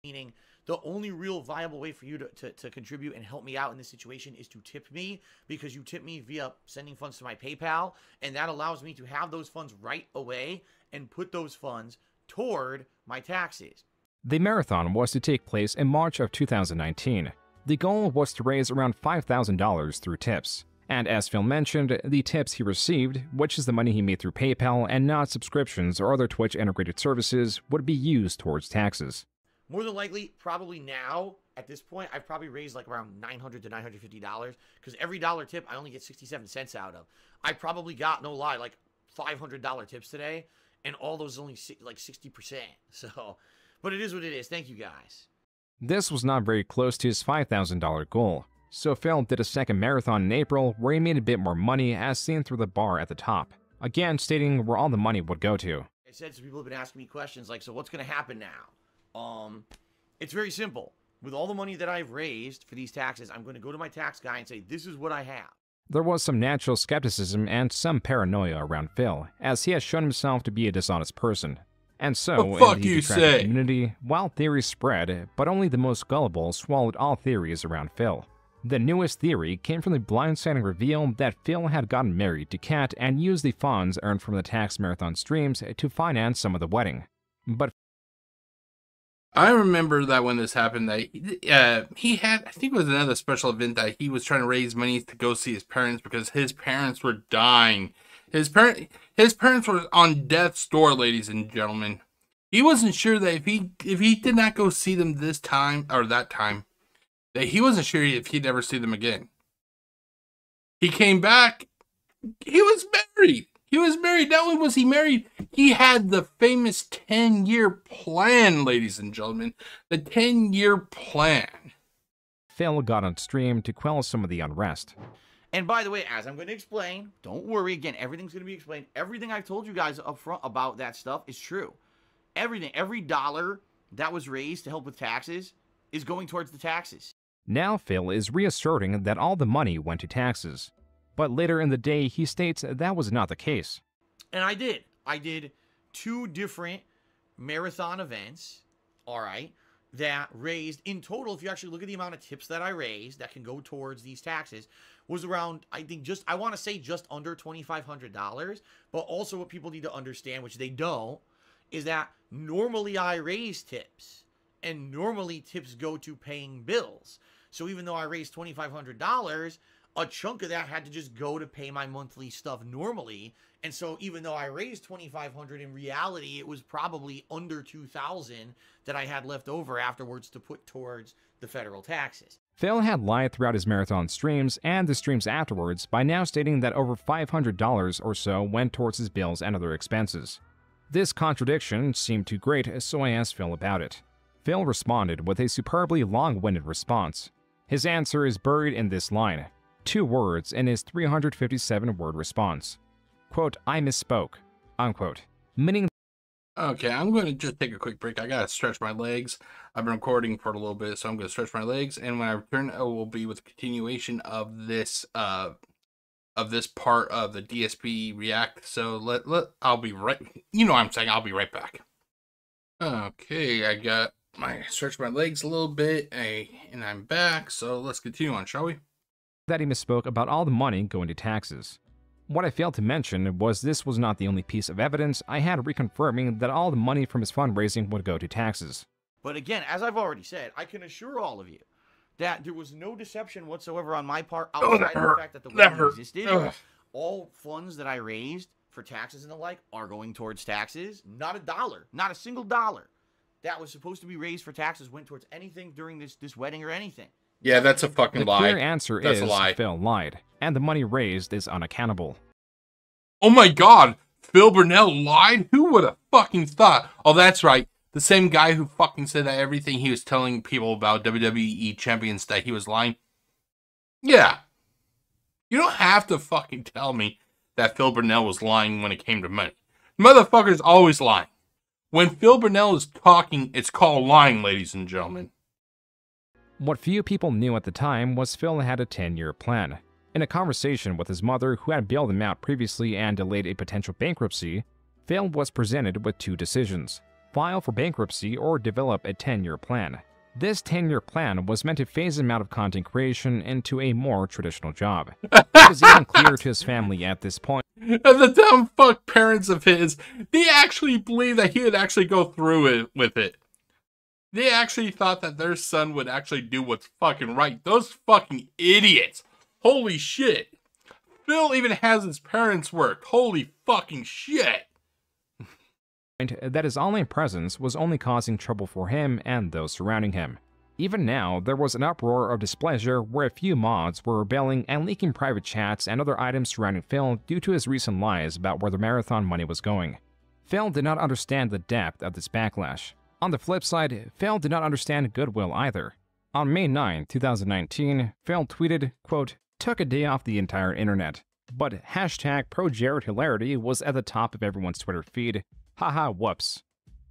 Meaning the only real viable way for you to, to, to contribute and help me out in this situation is to tip me, because you tip me via sending funds to my PayPal, and that allows me to have those funds right away and put those funds toward my taxes. The marathon was to take place in March of two thousand nineteen. The goal was to raise around five thousand dollars through tips. And as Phil mentioned, the tips he received, which is the money he made through PayPal and not subscriptions or other Twitch integrated services, would be used towards taxes. More than likely, probably now, at this point, I've probably raised like around nine hundred to nine hundred fifty dollars, because every dollar tip I only get sixty-seven cents out of. I probably got, no lie, like five hundred dollar tips today, and all those only like sixty percent. So, but it is what it is. Thank you guys. This was not very close to his five thousand dollar goal, so Phil did a second marathon in April where he made a bit more money as seen through the bar at the top, again stating where all the money would go to. I said, so people have been asking me questions like, so what's going to happen now? Um, it's very simple. With all the money that I've raised for these taxes, I'm going to go to my tax guy and say, this is what I have. There was some natural skepticism and some paranoia around Phil, as he has shown himself to be a dishonest person. And so, in the detractor community, wild theories spread, but only the most gullible swallowed all theories around Phil. The newest theory came from the blindsiding reveal that Phil had gotten married to Kat and used the funds earned from the tax marathon streams to finance some of the wedding. But I remember that when this happened, that uh, he had, I think it was another special event that he was trying to raise money to go see his parents because his parents were dying. His parent, his parents were on death's door, ladies and gentlemen. He wasn't sure that if he if he did not go see them this time or that time, that he wasn't sure if he'd ever see them again. He came back. He was married. He was married. Not only was he married, he had the famous ten year plan, ladies and gentlemen. The ten year plan. Phil got on stream to quell some of the unrest. And by the way, as I'm going to explain, don't worry. Again, everything's going to be explained. Everything I've told you guys up front about that stuff is true. Everything, every dollar that was raised to help with taxes is going towards the taxes. Now Phil is reasserting that all the money went to taxes. But later in the day, he states that was not the case. And I did. I did two different marathon events, all right, that raised in total, if you actually look at the amount of tips that I raised that can go towards these taxes, was around, I think just, I want to say just under twenty-five hundred dollars. But also what people need to understand, which they don't, is that normally I raise tips and normally tips go to paying bills. So even though I raised twenty-five hundred dollars, a chunk of that had to just go to pay my monthly stuff normally. And so even though I raised twenty-five hundred dollars, in reality, it was probably under two thousand dollars that I had left over afterwards to put towards the federal taxes. Phil had lied throughout his marathon streams and the streams afterwards by now stating that over five hundred dollars or so went towards his bills and other expenses. This contradiction seemed too great, so I asked Phil about it. Phil responded with a superbly long-winded response. His answer is buried in this line. Two words in his three hundred fifty-seven word response. Quote, I misspoke, unquote, meaning... Okay, I'm going to just take a quick break. I got to stretch my legs. I've been recording for a little bit, so I'm going to stretch my legs. And when I return, I will be with a continuation of this uh, of this part of the D S P React. So let, let I'll be right... You know what I'm saying. I'll be right back. Okay, I got my... Stretch my legs a little bit, I, and I'm back. So let's continue on, shall we? That he misspoke about all the money going to taxes. What I failed to mention was this was not the only piece of evidence I had reconfirming that all the money from his fundraising would go to taxes. But again, as I've already said, I can assure all of you that there was no deception whatsoever on my part outside oh, that of the fact that the money that existed. Ugh. All funds that I raised for taxes and the like are going towards taxes. Not a dollar, not a single dollar that was supposed to be raised for taxes went towards anything during this, this wedding or anything. Yeah, that's a fucking lie. The clear answer is Phil lied, and the money raised is unaccountable. Oh my god, Phil Burnell lied? Who would have fucking thought? Oh, that's right. The same guy who fucking said that everything he was telling people about W W E Champions that he was lying. Yeah. You don't have to fucking tell me that Phil Burnell was lying when it came to money. Motherfucker's always lying. When Phil Burnell is talking, it's called lying, ladies and gentlemen. What few people knew at the time was Phil had a ten-year plan. In a conversation with his mother, who had bailed him out previously and delayed a potential bankruptcy, Phil was presented with two decisions: file for bankruptcy or develop a ten-year plan. This ten-year plan was meant to phase him out of content creation into a more traditional job. It was even clear to his family at this point. The dumb fuck parents of his, they actually believed that he would actually go through it with it. They actually thought that their son would actually do what's fucking right. Those fucking idiots. Holy shit. Phil even has his parents' work. Holy fucking shit. And that his online presence was only causing trouble for him and those surrounding him. Even now, there was an uproar of displeasure where a few mods were rebelling and leaking private chats and other items surrounding Phil due to his recent lies about where the marathon money was going. Phil did not understand the depth of this backlash. On the flip side, Phil did not understand goodwill either. On May ninth two thousand nineteen, Phil tweeted, quote, took a day off the entire internet. But hashtag ProJaredHilarity was at the top of everyone's Twitter feed. Haha whoops,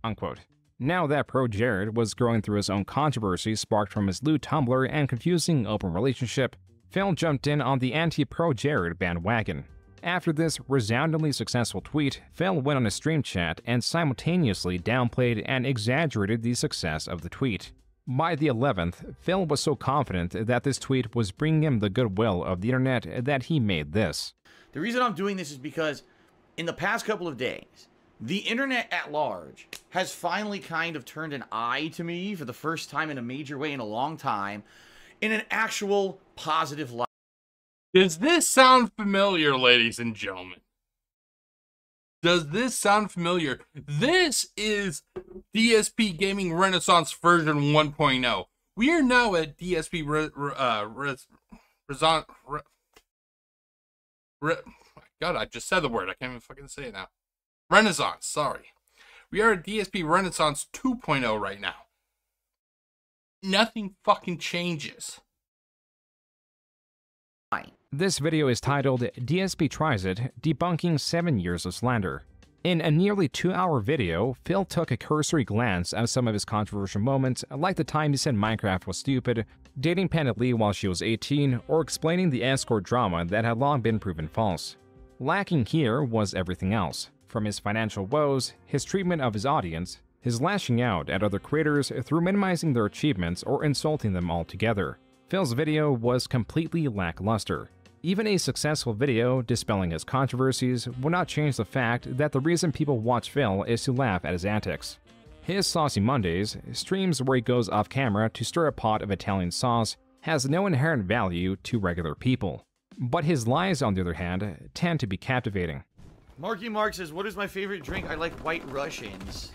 unquote. Now that ProJared was growing through his own controversy sparked from his lewd Tumblr and confusing open relationship, Phil jumped in on the anti-ProJared bandwagon. After this resoundingly successful tweet, Phil went on a stream chat and simultaneously downplayed and exaggerated the success of the tweet. By the eleventh, Phil was so confident that this tweet was bringing him the goodwill of the internet that he made this. The reason I'm doing this is because in the past couple of days, the internet at large has finally kind of turned an eye to me for the first time in a major way in a long time in an actual positive light. Does this sound familiar, ladies and gentlemen? Does this sound familiar? This is D S P Gaming Renaissance version one point oh. We are now at D S P Re, uh, Re, Reson, Re, Re, God, I just said the word. I can't even fucking say it now. Renaissance, sorry. We are at D S P Renaissance two point oh right now. Nothing fucking changes. This video is titled, D S P Tries It, Debunking seven years of Slander. In a nearly two hour video, Phil took a cursory glance at some of his controversial moments, like the time he said Minecraft was stupid, dating Panda Lee while she was eighteen, or explaining the escort drama that had long been proven false. Lacking here was everything else, from his financial woes, his treatment of his audience, his lashing out at other creators through minimizing their achievements or insulting them altogether. Phil's video was completely lackluster. Even a successful video dispelling his controversies will not change the fact that the reason people watch Phil is to laugh at his antics. His Saucy Mondays, streams where he goes off camera to stir a pot of Italian sauce, has no inherent value to regular people. But his lies, on the other hand, tend to be captivating. Marky Mark says, what is my favorite drink? I like White Russians.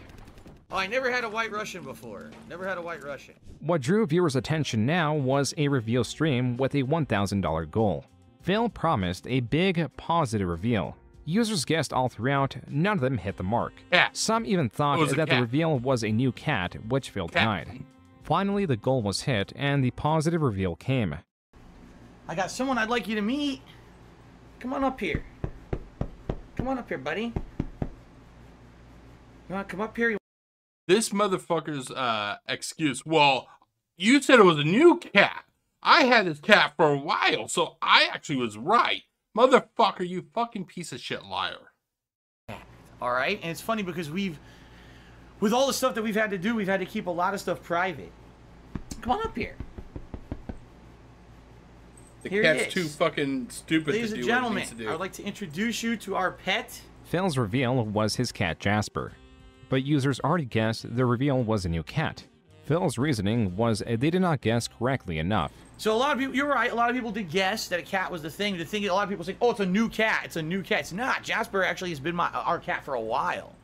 Oh, I never had a White Russian before. Never had a White Russian. What drew viewers' attention now was a reveal stream with a one thousand dollar goal. Phil promised a big, positive reveal. Users guessed all throughout, none of them hit the mark. Cat. Some even thought that the reveal was a new cat, which Phil denied. Finally, the goal was hit, and the positive reveal came. I got someone I'd like you to meet. Come on up here. Come on up here, buddy. You want to come up here? This motherfucker's uh, excuse, well, you said it was a new cat. I had this cat for a while, so I actually was right. Motherfucker, you fucking piece of shit liar. Alright, and it's funny because we've, with all the stuff that we've had to do, we've had to keep a lot of stuff private. Come on up here. The here cat's too fucking stupid Ladies to do what it needs to do. I would like to introduce you to our pet. Phil's reveal was his cat Jasper, but users already guessed the reveal was a new cat. Phil's reasoning was they did not guess correctly enough. So a lot of people, you're right, a lot of people did guess that a cat was the thing. The thing a lot of people say, oh, it's a new cat, it's a new cat. It's not. Jasper actually has been my, our cat for a while.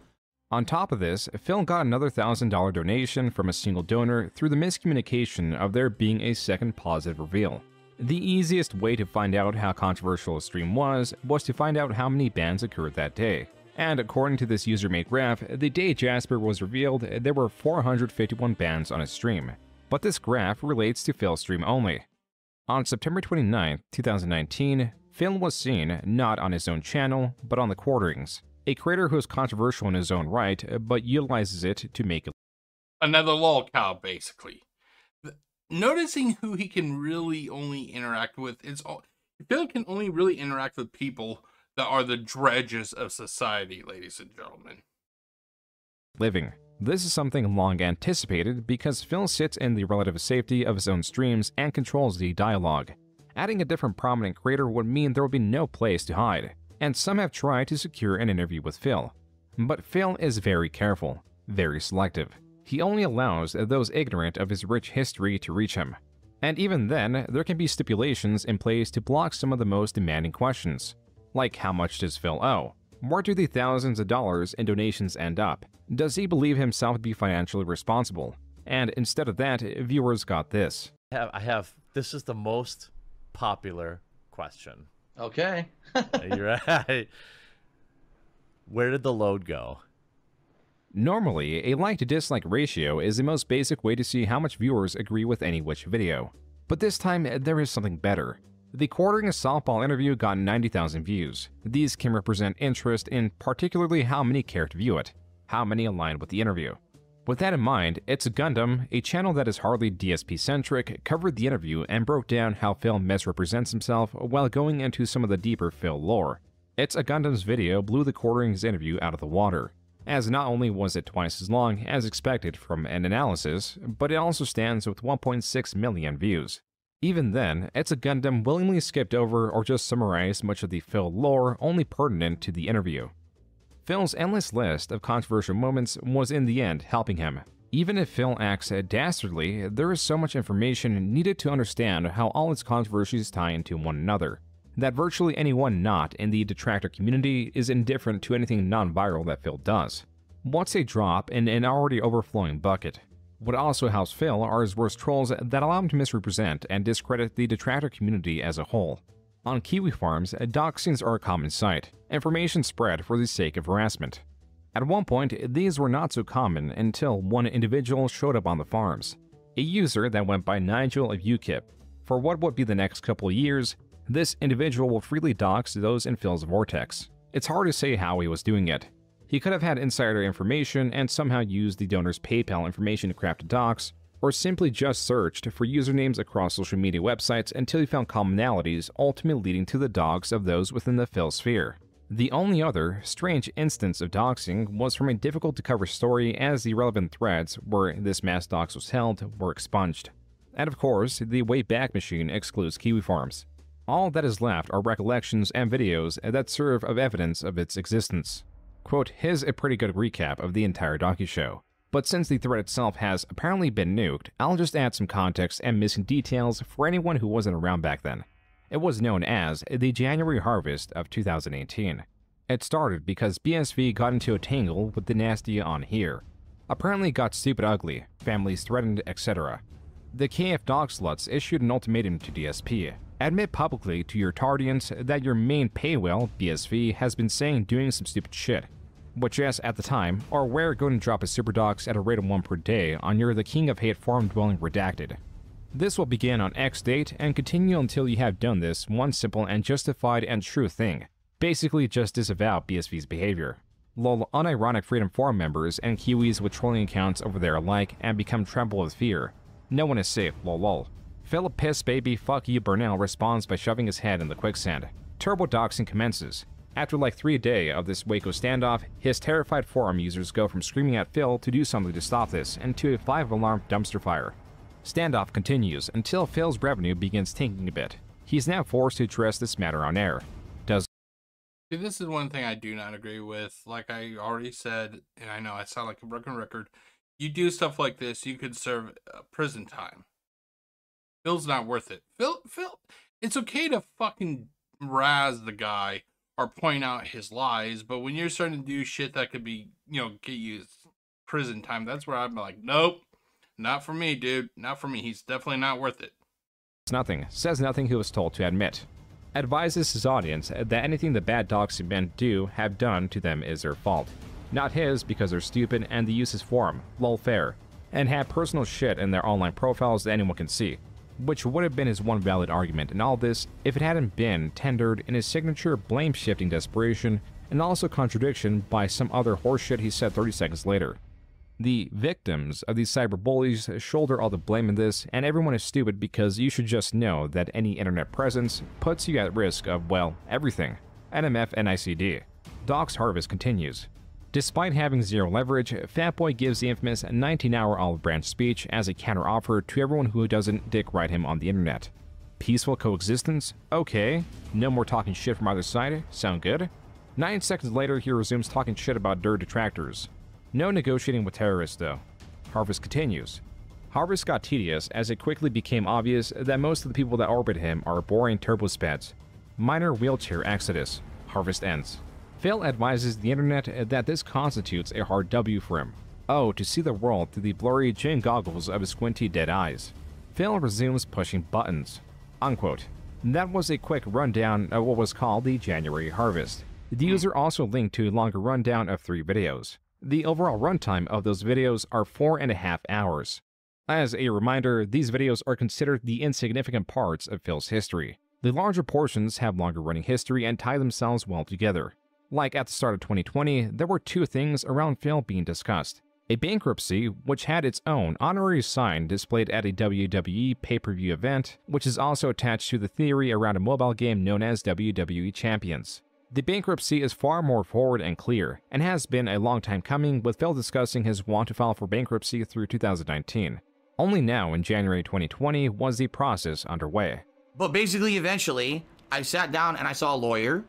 On top of this, Phil got another one thousand dollar donation from a single donor through the miscommunication of there being a second positive reveal. The easiest way to find out how controversial a stream was, was to find out how many bans occurred that day. And according to this user-made graph, the day Jasper was revealed, there were four hundred fifty-one bans on his stream. But this graph relates to Phil's stream only. On September twenty-ninth two thousand nineteen, Phil was seen not on his own channel, but on The Quarterings, a creator who is controversial in his own right, but utilizes it to make it another lol cow, basically. Noticing who he can really only interact with, it's all, Phil can only really interact with people that are the dredges of society, ladies and gentlemen. Living. This is something long anticipated because Phil sits in the relative safety of his own streams and controls the dialogue. Adding a different prominent creator would mean there would be no place to hide, and some have tried to secure an interview with Phil. But Phil is very careful, very selective. He only allows those ignorant of his rich history to reach him. And even then, there can be stipulations in place to block some of the most demanding questions, like how much does Phil owe? Where do the thousands of dollars in donations end up? Does he believe himself to be financially responsible? And instead of that, viewers got this. I have, I have this is the most popular question. Okay. You're right. Where did the load go? Normally, a like to dislike ratio is the most basic way to see how much viewers agree with any which video. But this time, there is something better. The Quartering softball interview got ninety thousand views. These can represent interest in particularly how many care to view it, how many align with the interview. With that in mind, It's a Gundam, a channel that is hardly D S P-centric, covered the interview and broke down how Phil misrepresents himself while going into some of the deeper Phil lore. It's a Gundam's video blew the Quartering's interview out of the water, as not only was it twice as long as expected from an analysis, but it also stands with one point six million views. Even then, It's a Gundam willingly skipped over or just summarized much of the Phil lore only pertinent to the interview. Phil's endless list of controversial moments was in the end helping him. Even if Phil acts dastardly, there is so much information needed to understand how all its controversies tie into one another, that virtually anyone not in the detractor community is indifferent to anything non-viral that Phil does. What's a drop in an already overflowing bucket? What also helps Phil are his worst trolls that allow him to misrepresent and discredit the detractor community as a whole. On Kiwi Farms, doxings are a common sight, information spread for the sake of harassment. At one point, these were not so common until one individual showed up on the farms, a user that went by Nigel of U KIP. For what would be the next couple of years, this individual will freely dox those in Phil's vortex. It's hard to say how he was doing it. He could have had insider information and somehow used the donor's PayPal information to craft a dox, or simply just searched for usernames across social media websites until he found commonalities, ultimately leading to the dox of those within the Phil sphere. The only other strange instance of doxing was from a difficult-to-cover story, as the relevant threads where this mass dox was held were expunged. And of course, the Wayback Machine excludes Kiwi Farms. All that is left are recollections and videos that serve of evidence of its existence. Quote, here's a pretty good recap of the entire docu-show. But since the thread itself has apparently been nuked, I'll just add some context and missing details for anyone who wasn't around back then. It was known as the January Harvest of two thousand eighteen. It started because B S V got into a tangle with the nasty on here. Apparently got stupid ugly, families threatened, et cetera. The K F dog sluts issued an ultimatum to D S P. Admit publicly to your tardians that your main paywell, B S V, has been saying doing some stupid shit. Which yes, at the time, are where going to drop a super dox at a rate of one per day on your The King of Hate farm dwelling redacted. This will begin on X date and continue until you have done this one simple and justified and true thing. Basically just disavow B S V's behavior. Lol, unironic Freedom Forum members and Kiwis with trolling accounts over there alike and become tremble with fear. No one is safe, lol lol. Philip Piss Baby Fuck You Burnell responds by shoving his head in the quicksand. Turbo doxing commences. After like three days of this Waco standoff, his terrified forum users go from screaming at Phil to do something to stop this and to a five-alarm dumpster fire. Standoff continues until Phil's revenue begins tanking a bit. He's now forced to address this matter on air. Does See, this is one thing I do not agree with. Like I already said, and I know I sound like a broken record, you do stuff like this, you could serve prison time. Phil's not worth it. Phil, Phil, it's okay to fucking razz the guy or point out his lies, but when you're starting to do shit that could be, you know, get you prison time, that's where I'm like, nope, not for me, dude, not for me. He's definitely not worth it. It's nothing, says nothing he was told to admit. Advises his audience that anything the bad dogs and men do have done to them is their fault. Not his because they're stupid and the use is forum, lol fair, and have personal shit in their online profiles that anyone can see. Which would have been his one valid argument in all this if it hadn't been tendered in his signature blame-shifting desperation and also contradiction by some other horseshit he said thirty seconds later. The victims of these cyberbullies shoulder all the blame in this, and everyone is stupid because you should just know that any internet presence puts you at risk of, well, everything. N M F N I C D. Doc's harvest continues. Despite having zero leverage, Fatboy gives the infamous nineteen hour olive branch speech as a counteroffer to everyone who doesn't dick ride him on the internet. Peaceful coexistence? Okay. No more talking shit from either side? Sound good? Nine seconds later, he resumes talking shit about dirt detractors. No negotiating with terrorists, though. Harvest continues. Harvest got tedious as it quickly became obvious that most of the people that orbit him are boring turbospats. Minor wheelchair exodus. Harvest ends. Phil advises the internet that this constitutes a hard W for him. Oh, to see the world through the blurry gin goggles of his squinty dead eyes. Phil resumes pushing buttons. Unquote. That was a quick rundown of what was called the January Harvest. The user also linked to a longer rundown of three videos. The overall runtime of those videos are four and a half hours. As a reminder, these videos are considered the insignificant parts of Phil's history. The larger portions have longer running history and tie themselves well together. Like at the start of twenty twenty, there were two things around Phil being discussed. A bankruptcy, which had its own honorary sign displayed at a W W E pay-per-view event, which is also attached to the theory around a mobile game known as W W E Champions. The bankruptcy is far more forward and clear, and has been a long time coming, with Phil discussing his want to file for bankruptcy through two thousand nineteen. Only now, in January twenty twenty, was the process underway. But basically, eventually, I sat down and I saw a lawyer,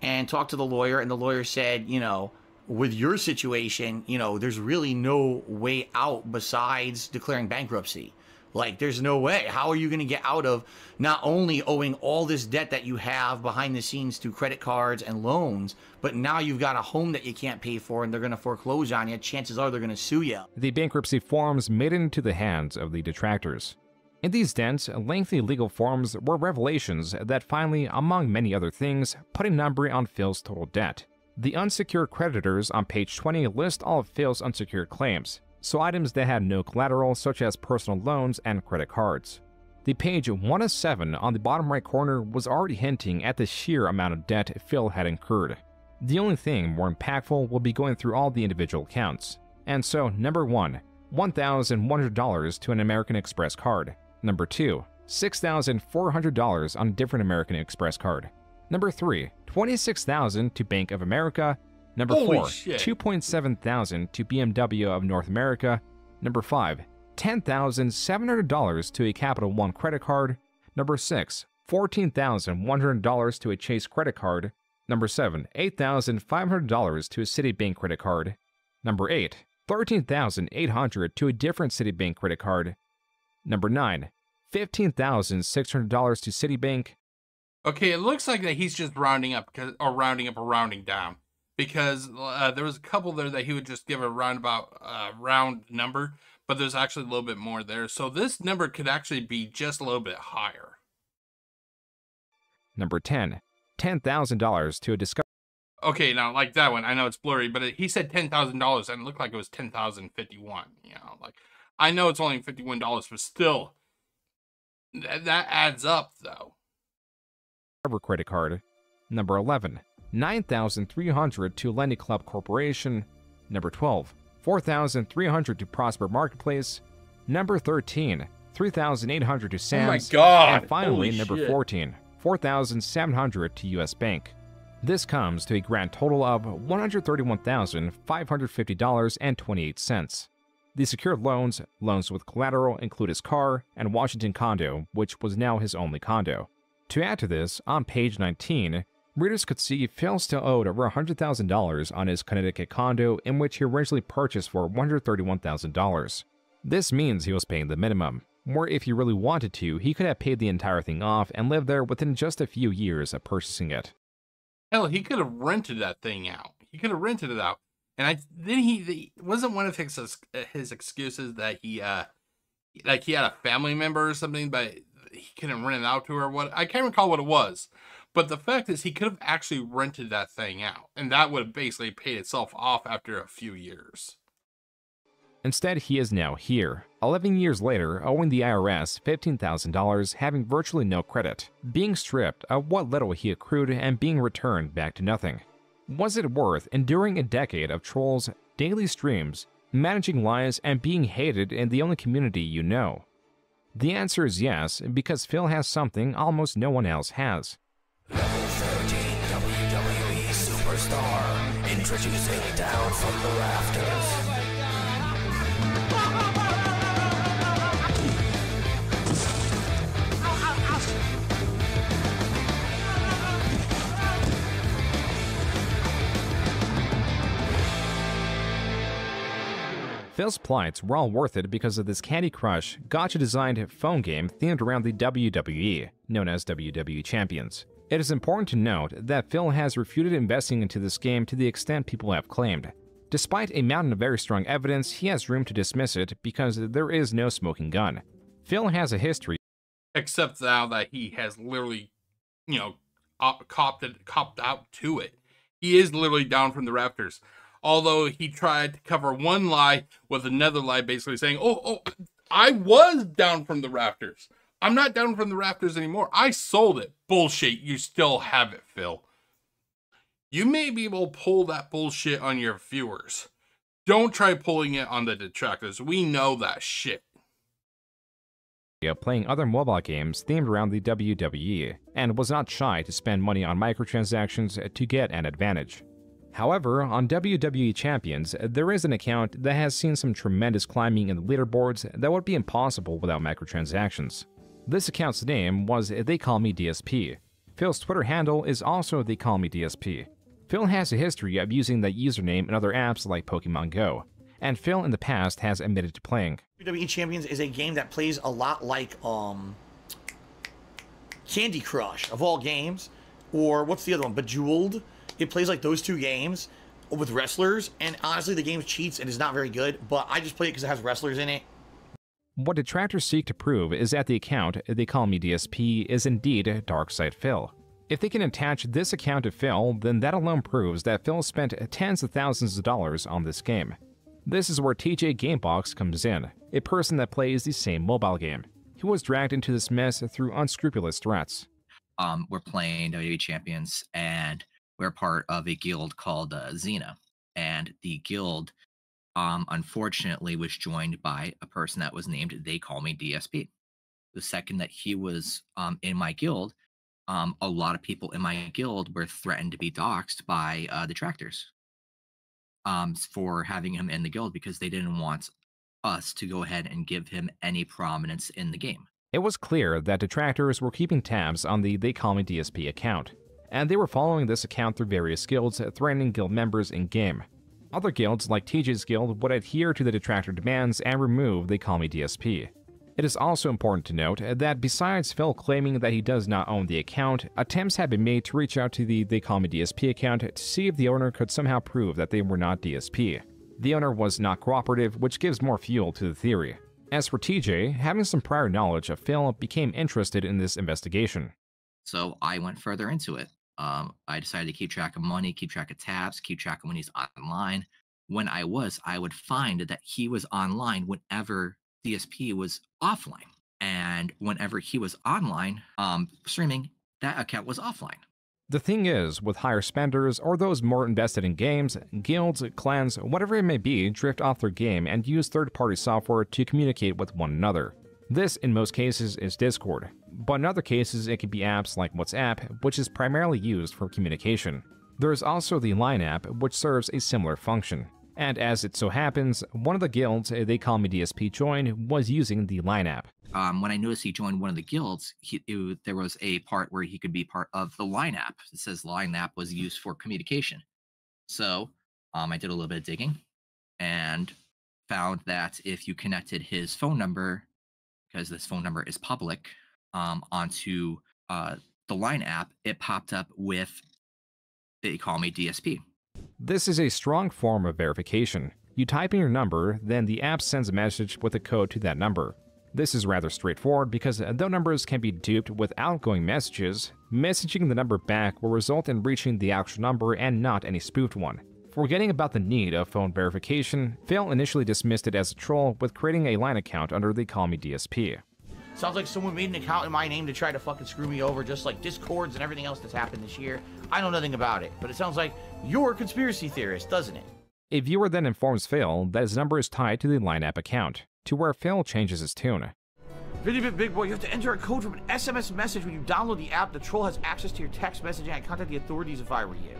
and talked to the lawyer, and the lawyer said, you know, with your situation, you know, there's really no way out besides declaring bankruptcy. Like, there's no way. How are you going to get out of not only owing all this debt that you have behind the scenes through credit cards and loans, but now you've got a home that you can't pay for and they're going to foreclose on you. Chances are they're going to sue you. The bankruptcy forms made it into the hands of the detractors. In these dense, lengthy legal forms were revelations that finally, among many other things, put a number on Phil's total debt. The unsecured creditors on page twenty list all of Phil's unsecured claims, so items that had no collateral such as personal loans and credit cards. The page one oh seven on the bottom right corner was already hinting at the sheer amount of debt Phil had incurred. The only thing more impactful will be going through all the individual accounts. And so, number one, one thousand one hundred dollars to an American Express card. Number two, six thousand four hundred dollars on a different American Express card. Number three, twenty-six thousand dollars to Bank of America. Number Holy four, two point seven thousand dollars to B M W of North America. Number five, ten thousand seven hundred dollars to a Capital One credit card. Number six, fourteen thousand one hundred dollars to a Chase credit card. Number seven, eight thousand five hundred dollars to a Citibank credit card. Number eight, thirteen thousand eight hundred dollars to a different Citibank credit card. Number nine, fifteen thousand six hundred dollars to Citibank. Okay, it looks like that he's just rounding up, or rounding up or rounding down, because uh, there was a couple there that he would just give a roundabout uh, round number, but there's actually a little bit more there. So this number could actually be just a little bit higher. Number ten, ten thousand dollars to a Discovery. Okay, now like that one, I know it's blurry, but it, he said ten thousand dollars and it looked like it was ten thousand fifty-one, you know, like I know it's only fifty-one dollars, but still th that adds up though. Credit card. Number eleven, nine thousand three hundred dollars to Lenny Club Corporation. Number twelve, four thousand three hundred dollars to Prosper Marketplace. Number thirteen, three thousand eight hundred dollars to Sam's. Oh my God. And finally, Holy number shit. fourteen, four thousand seven hundred dollars to U S Bank. This comes to a grand total of one hundred thirty-one thousand five hundred fifty dollars and twenty-eight cents. The secured loans, loans with collateral, include his car and Washington condo, which was now his only condo. To add to this, on page nineteen, readers could see Phil still owed over one hundred thousand dollars on his Connecticut condo, in which he originally purchased for one hundred thirty-one thousand dollars. This means he was paying the minimum, or if he really wanted to, he could have paid the entire thing off and lived there within just a few years of purchasing it. Hell, he could have rented that thing out. He could have rented it out. And I then he the, wasn't one of his his excuses that he uh like he had a family member or something, but he couldn't rent it out to her. What I can't recall what it was, but the fact is he could have actually rented that thing out, and that would have basically paid itself off after a few years. Instead, he is now here, eleven years later, owing the I R S fifteen thousand dollars, having virtually no credit, being stripped of what little he accrued and being returned back to nothing. Was it worth enduring a decade of trolls, daily streams, managing lies, and being hated in the only community you know? The answer is yes, because Phil has something almost no one else has. Level thirteen W W E Superstar, introducing Down from the Rafters. Phil's plights were all worth it because of this Candy Crush gacha-designed phone game themed around the W W E, known as W W E Champions. It is important to note that Phil has refuted investing into this game to the extent people have claimed. Despite a mountain of very strong evidence, he has room to dismiss it because there is no smoking gun. Phil has a history, except now that he has literally, you know, copped it, copped out to it. He is literally down from the rafters. Although he tried to cover one lie with another lie, basically saying, oh, oh, I was down from the rafters. I'm not down from the rafters anymore. I sold it. Bullshit. You still have it, Phil. You may be able to pull that bullshit on your viewers. Don't try pulling it on the detractors. We know that shit. Yeah, playing other mobile games themed around the W W E, and was not shy to spend money on microtransactions to get an advantage. However, on W W E Champions, there is an account that has seen some tremendous climbing in the leaderboards that would be impossible without microtransactions. This account's name was They Call Me D S P. Phil's Twitter handle is also They Call Me D S P. Phil has a history of using that username in other apps like Pokemon Go, and Phil in the past has admitted to playing. W W E Champions is a game that plays a lot like um, Candy Crush, of all games, or what's the other one, Bejeweled? It plays like those two games with wrestlers, and honestly, the game cheats and is not very good, but I just play it because it has wrestlers in it. What detractors seek to prove is that the account They Call Me D S P is indeed Darkside Phil. If they can attach this account to Phil, then that alone proves that Phil spent tens of thousands of dollars on this game. This is where T J Gamebox comes in, a person that plays the same mobile game. He was dragged into this mess through unscrupulous threats. Um, we're playing W W E Champions, and we're part of a guild called uh, Xena, and the guild, um, unfortunately, was joined by a person that was named They Call Me D S P. The second that he was um, in my guild, um, a lot of people in my guild were threatened to be doxxed by uh, detractors um, for having him in the guild because they didn't want us to go ahead and give him any prominence in the game. It was clear that detractors were keeping tabs on the They Call Me D S P account, and they were following this account through various guilds, threatening guild members in-game. Other guilds, like T J's guild, would adhere to the detractor demands and remove They Call Me D S P. It is also important to note that besides Phil claiming that he does not own the account, attempts have been made to reach out to the They Call Me D S P account to see if the owner could somehow prove that they were not D S P. The owner was not cooperative, which gives more fuel to the theory. As for T J, having some prior knowledge of Phil became interested in this investigation. So I went further into it. Um, I decided to keep track of money, keep track of tabs, keep track of when he's online. When I was, I would find that he was online whenever D S P was offline. And whenever he was online um, streaming, that account was offline. The thing is, with higher spenders or those more invested in games, guilds, clans, whatever it may be, drift off their game and use third-party software to communicate with one another. This, in most cases, is Discord, but in other cases it can be apps like WhatsApp, which is primarily used for communication. There is also the Line app, which serves a similar function. And as it so happens, one of the guilds They Call Me D S P joined was using the Line app. Um, when I noticed he joined one of the guilds, he, it, there was a part where he could be part of the Line app. It says Line app was used for communication. So um, I did a little bit of digging and found that if you connected his phone number, because this phone number is public, um, onto uh, the Line app, it popped up with They Call Me D S P. This is a strong form of verification. You type in your number, then the app sends a message with a code to that number. This is rather straightforward because though numbers can be duped with outgoing messages, messaging the number back will result in reaching the actual number and not any spoofed one. Forgetting about the need of phone verification, Phil initially dismissed it as a troll with creating a Line account under the Call Me D S P. Sounds like someone made an account in my name to try to fucking screw me over, just like Discords and everything else that's happened this year. I know nothing about it, but it sounds like you're a conspiracy theorist, doesn't it? A viewer then informs Phil that his number is tied to the Line app account, to where Phil changes his tune. Really big, big boy, you have to enter a code from an S M S message when you download the app. The troll has access to your text messaging. I'd contact the authorities if I were you.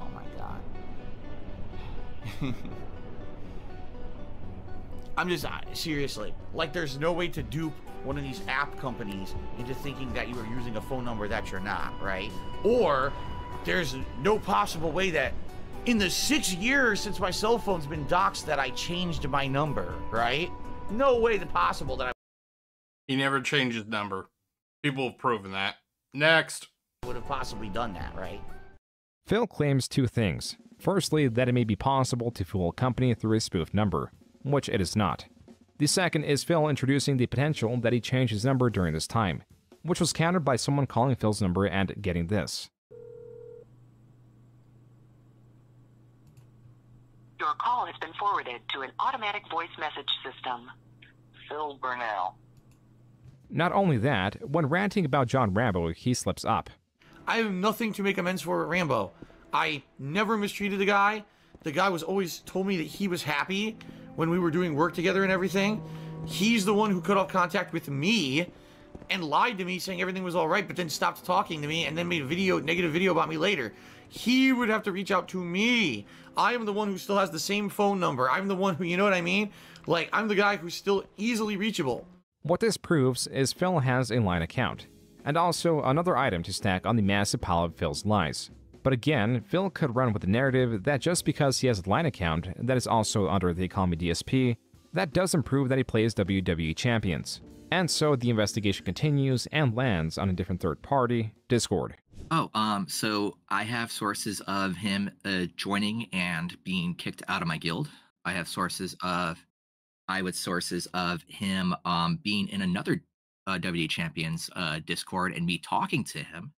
Oh my god. I'm just, seriously, like there's no way to dupe one of these app companies into thinking that you are using a phone number that you're not, right? Or there's no possible way that in the six years since my cell phone's been doxxed that I changed my number, right? No way that possible that I... He never changed his number. People have proven that. Next. Would have possibly done that, right? Phil claims two things. Firstly, that it may be possible to fool a company through a spoofed number, which it is not. The second is Phil introducing the potential that he changed his number during this time, which was countered by someone calling Phil's number and getting this. Your call has been forwarded to an automatic voice message system. Phil Burnell. Not only that, when ranting about John Rambo, he slips up. I have nothing to make amends for with Rambo. I never mistreated the guy. The guy was always told me that he was happy when we were doing work together and everything. He's the one who cut off contact with me and lied to me saying everything was all right, but then stopped talking to me and then made a video, negative video about me later. He would have to reach out to me. I am the one who still has the same phone number. I'm the one who, you know what I mean? Like, I'm the guy who's still easily reachable. What this proves is Phil has a Line account, and also another item to stack on the massive pile of Phil's lies. But again, Phil could run with the narrative that just because he has a Line account that is also under the Call Me D S P, that doesn't prove that he plays W W E Champions. And so the investigation continues and lands on a different third party, Discord. Oh, um, so I have sources of him uh, joining and being kicked out of my guild. I have sources of, I would sources of him um, being in another uh, W W E Champions uh, Discord and me talking to him.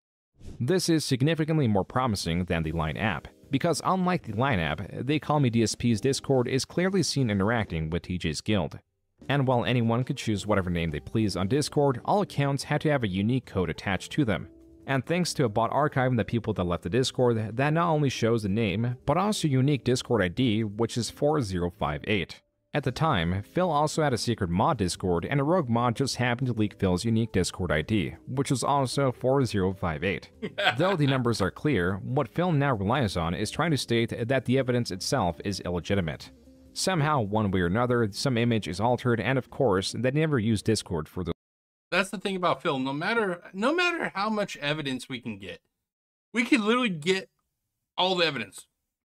This is significantly more promising than the Line app, because unlike the Line app, They Call Me D S P's Discord is clearly seen interacting with T J's guild. And while anyone could choose whatever name they please on Discord, all accounts had to have a unique code attached to them. And thanks to a bot archiving the people that left the Discord, that not only shows the name, but also unique Discord I D, which is four zero five eight. At the time, Phil also had a secret mod Discord, and a rogue mod just happened to leak Phil's unique Discord I D, which was also four zero five eight. Though the numbers are clear, what Phil now relies on is trying to state that the evidence itself is illegitimate. Somehow, one way or another, some image is altered, and of course, they never use Discord for the... That's the thing about Phil. No matter, no matter how much evidence we can get, we can literally get all the evidence.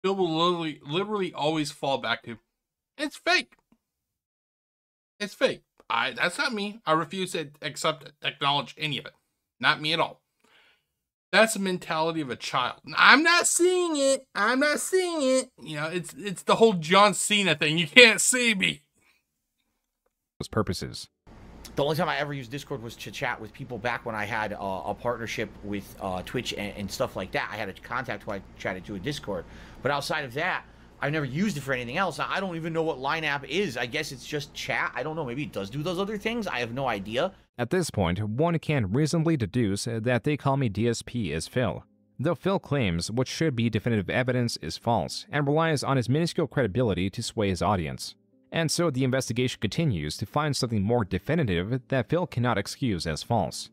Phil will literally, literally always fall back to, it's fake. It's fake. I, that's not me. I refuse to accept, acknowledge any of it. Not me at all. That's the mentality of a child. I'm not seeing it. I'm not seeing it. You know, it's it's the whole John Cena thing. You can't see me. Those purposes. The only time I ever used Discord was to chat with people back when I had uh, a partnership with uh, Twitch and, and stuff like that. I had a contact who I chatted to in Discord. But outside of that, I've never used it for anything else. I don't even know what Line app is. I guess it's just chat. I don't know. Maybe it does do those other things. I have no idea. At this point, one can reasonably deduce that They Call Me D S P is Phil. Though Phil claims what should be definitive evidence is false and relies on his minuscule credibility to sway his audience. And so the investigation continues to find something more definitive that Phil cannot excuse as false.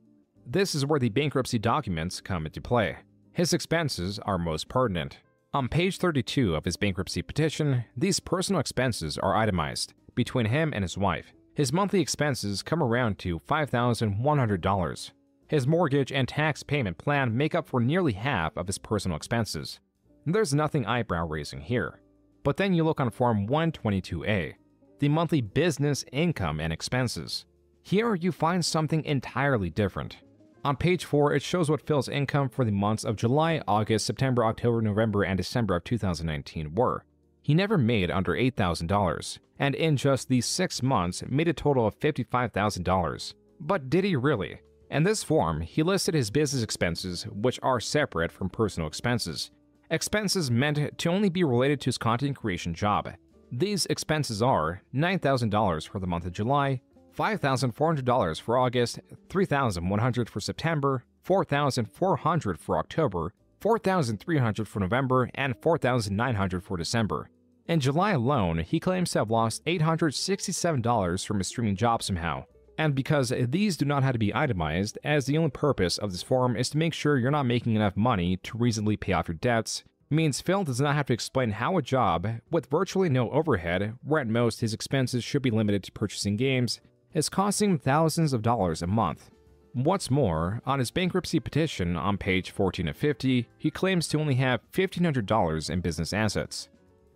This is where the bankruptcy documents come into play. His expenses are most pertinent. On page thirty-two of his bankruptcy petition, these personal expenses are itemized between him and his wife. His monthly expenses come around to five thousand one hundred dollars. His mortgage and tax payment plan make up for nearly half of his personal expenses. There's nothing eyebrow-raising here. But then you look on Form one twenty-two A, the monthly business income and expenses. Here you find something entirely different. On page four, it shows what Phil's income for the months of July, August, September, October, November, and December of two thousand nineteen were. He never made under eight thousand dollars, and in just these six months made a total of fifty-five thousand dollars. But did he really? In this form, he listed his business expenses, which are separate from personal expenses. Expenses meant to only be related to his content creation job. These expenses are nine thousand dollars for the month of July, five thousand four hundred dollars for August, three thousand one hundred dollars for September, four thousand four hundred dollars for October, four thousand three hundred dollars for November, and four thousand nine hundred dollars for December. In July alone, he claims to have lost eight hundred sixty-seven dollars from his streaming job somehow. And because these do not have to be itemized, as the only purpose of this form is to make sure you're not making enough money to reasonably pay off your debts, means Phil does not have to explain how a job, with virtually no overhead, where at most his expenses should be limited to purchasing games, is costing him thousands of dollars a month. What's more, on his bankruptcy petition on page fourteen of fifty, he claims to only have fifteen hundred dollars in business assets.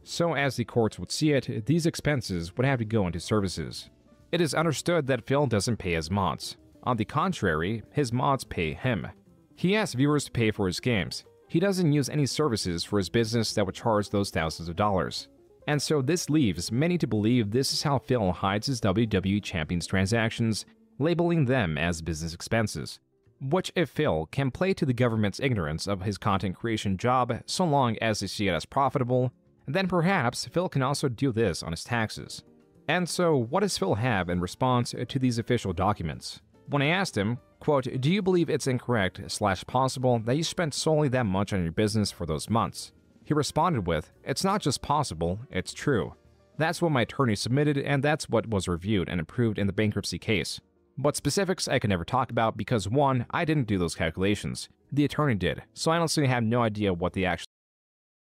So as the courts would see it, these expenses would have to go into services. It is understood that Phil doesn't pay his mods. On the contrary, his mods pay him. He asks viewers to pay for his games. He doesn't use any services for his business that would charge those thousands of dollars. And so this leaves many to believe this is how Phil hides his W W E Champions transactions, labeling them as business expenses, which if Phil can play to the government's ignorance of his content creation job so long as they see it as profitable, then perhaps Phil can also do this on his taxes. And so what does Phil have in response to these official documents? When I asked him, quote, do you believe it's incorrect slash possible that you spent solely that much on your business for those months? He responded with, it's not just possible, it's true. That's what my attorney submitted, and that's what was reviewed and approved in the bankruptcy case. But specifics I can never talk about because one, I didn't do those calculations. The attorney did, so I honestly have no idea what the actual...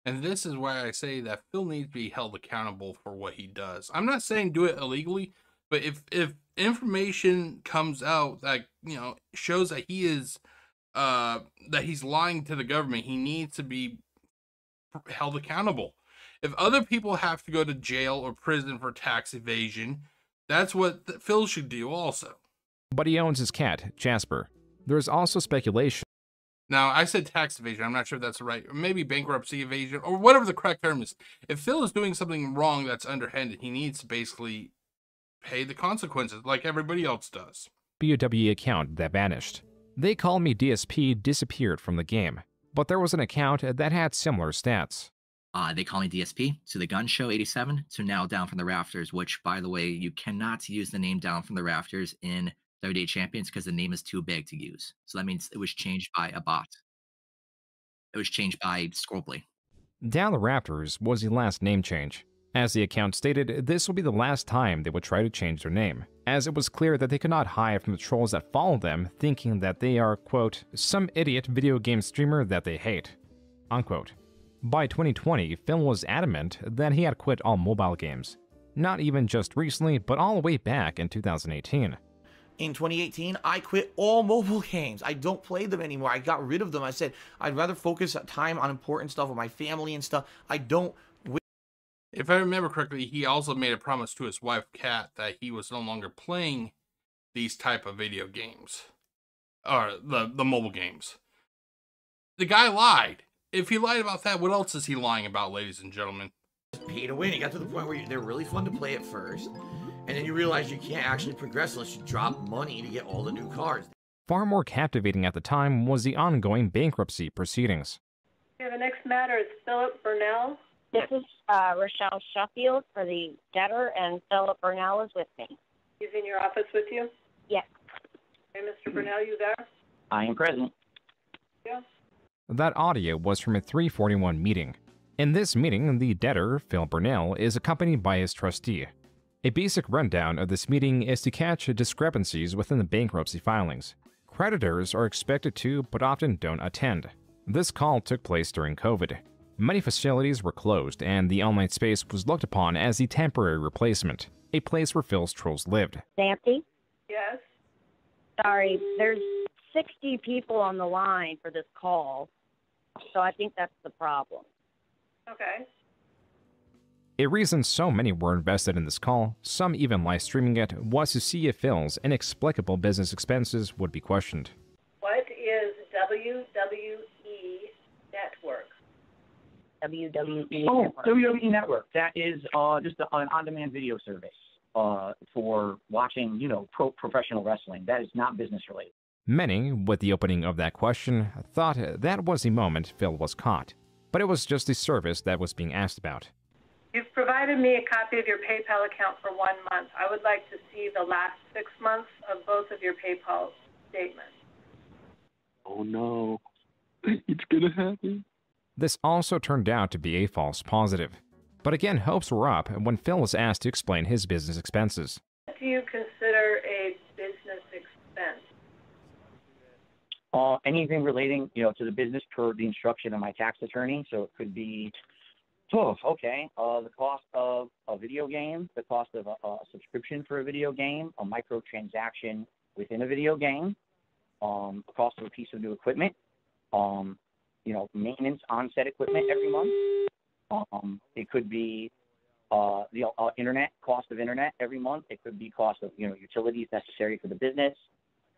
And this is why I say that Phil needs to be held accountable for what he does. I'm not saying do it illegally, but if, if information comes out that, you know, shows that he is, uh, that he's lying to the government, he needs to be held accountable. If other people have to go to jail or prison for tax evasion, that's what th- Phil should do also. But he owns his cat, Jasper. There's also speculation. Now, I said tax evasion. I'm not sure if that's right. Or maybe bankruptcy evasion or whatever the correct term is. If Phil is doing something wrong that's underhanded, he needs to basically pay the consequences like everybody else does. B O W account that vanished. They Call Me D S P disappeared from the game, but there was an account that had similar stats. Uh, They Call Me D S P to the Gun Show eighty-seven to now Down from the Rafters, which, by the way, you cannot use the name Down from the Rafters in W W E Champions because the name is too big to use. So that means it was changed by a bot. It was changed by Scrollplay. Down the Rafters was the last name change. As the account stated, this will be the last time they would try to change their name, as it was clear that they could not hide from the trolls that follow them, thinking that they are, quote, some idiot video game streamer that they hate, unquote. By twenty twenty, Phil was adamant that he had quit all mobile games, not even just recently, but all the way back in two thousand eighteen. In twenty eighteen, I quit all mobile games. I don't play them anymore. I got rid of them. I said, I'd rather focus time on important stuff with my family and stuff. I don't. If I remember correctly, he also made a promise to his wife, Kat, that he was no longer playing these type of video games, or the, the mobile games. The guy lied. If he lied about that, what else is he lying about, ladies and gentlemen? Pay to win. It got to the point where you, they're really fun to play at first, and then you realize you can't actually progress unless you drop money to get all the new cards. Far more captivating at the time was the ongoing bankruptcy proceedings. Yeah, the next matter is Philip Burnell. This is uh, Rochelle Sheffield for the debtor, and Philip Burnell is with me. He's in your office with you? Yes. Hey, Mister Burnell, you there? I am present. Yeah. That audio was from a three forty-one meeting. In this meeting, the debtor, Phil Burnell, is accompanied by his trustee. A basic rundown of this meeting is to catch discrepancies within the bankruptcy filings. Creditors are expected to, but often don't attend. This call took place during COVID. Many facilities were closed, and the online space was looked upon as the temporary replacement, a place where Phil's trolls lived. Nancy? Yes? Sorry, there's sixty people on the line for this call, so I think that's the problem. Okay. A reason so many were invested in this call, some even live streaming it, was to see if Phil's inexplicable business expenses would be questioned. What is W W E Network? W W E oh, Network. W W E Network. That is uh, just a, an on-demand video service uh, for watching, you know, pro professional wrestling. That is not business-related. Many, with the opening of that question, thought that was the moment Phil was caught, but it was just the service that was being asked about. You've provided me a copy of your PayPal account for one month. I would like to see the last six months of both of your PayPal statements. Oh no, it's gonna happen. This also turned out to be a false positive. But again, hopes were up when Phil was asked to explain his business expenses. What do you consider a business expense? Uh, anything relating, you know, to the business per the instruction of my tax attorney. So it could be, oh, okay, uh, the cost of a video game, the cost of a, a subscription for a video game, a microtransaction within a video game, um, the cost of a piece of new equipment, um, you know, maintenance on set equipment every month. Um, it could be uh, the uh, internet, cost of internet every month. It could be cost of, you know, utilities necessary for the business,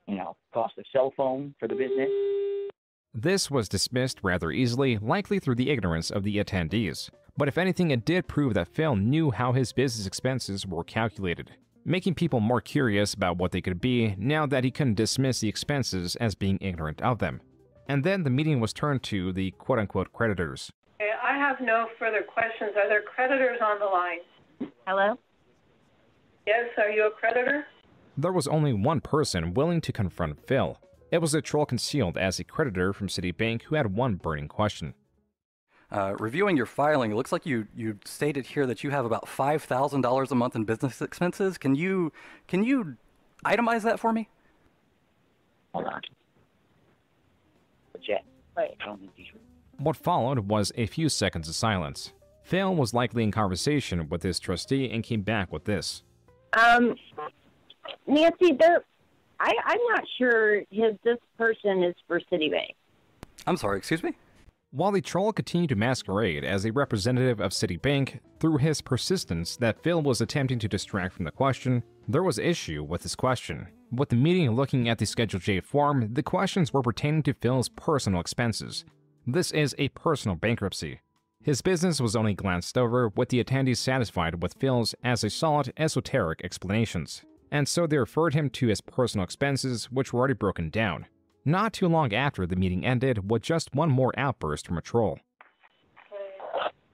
you know, cost of cell phone for the business. This was dismissed rather easily, likely through the ignorance of the attendees. But if anything, it did prove that Phil knew how his business expenses were calculated, making people more curious about what they could be now that he couldn't dismiss the expenses as being ignorant of them. And then the meeting was turned to the quote-unquote creditors. Okay, I have no further questions. Are there creditors on the line? Hello? Yes, are you a creditor? There was only one person willing to confront Phil. It was a troll concealed as a creditor from Citibank who had one burning question. Uh, reviewing your filing, it looks like you, you stated here that you have about five thousand dollars a month in business expenses. Can you, can you itemize that for me? Hold on. Jet. Wait. What followed was a few seconds of silence. Phil was likely in conversation with his trustee and came back with this. Um, Nancy, there, I, I'm not sure his, this person is for Citibank. I'm sorry, excuse me? While the troll continued to masquerade as a representative of Citibank, through his persistence that Phil was attempting to distract from the question, there was issue with his question. With the meeting looking at the Schedule J form, the questions were pertaining to Phil's personal expenses. This is a personal bankruptcy. His business was only glanced over, with the attendees satisfied with Phil's as a solid esoteric explanations. And so they referred him to his personal expenses, which were already broken down. Not too long after the meeting ended with just one more outburst from a troll.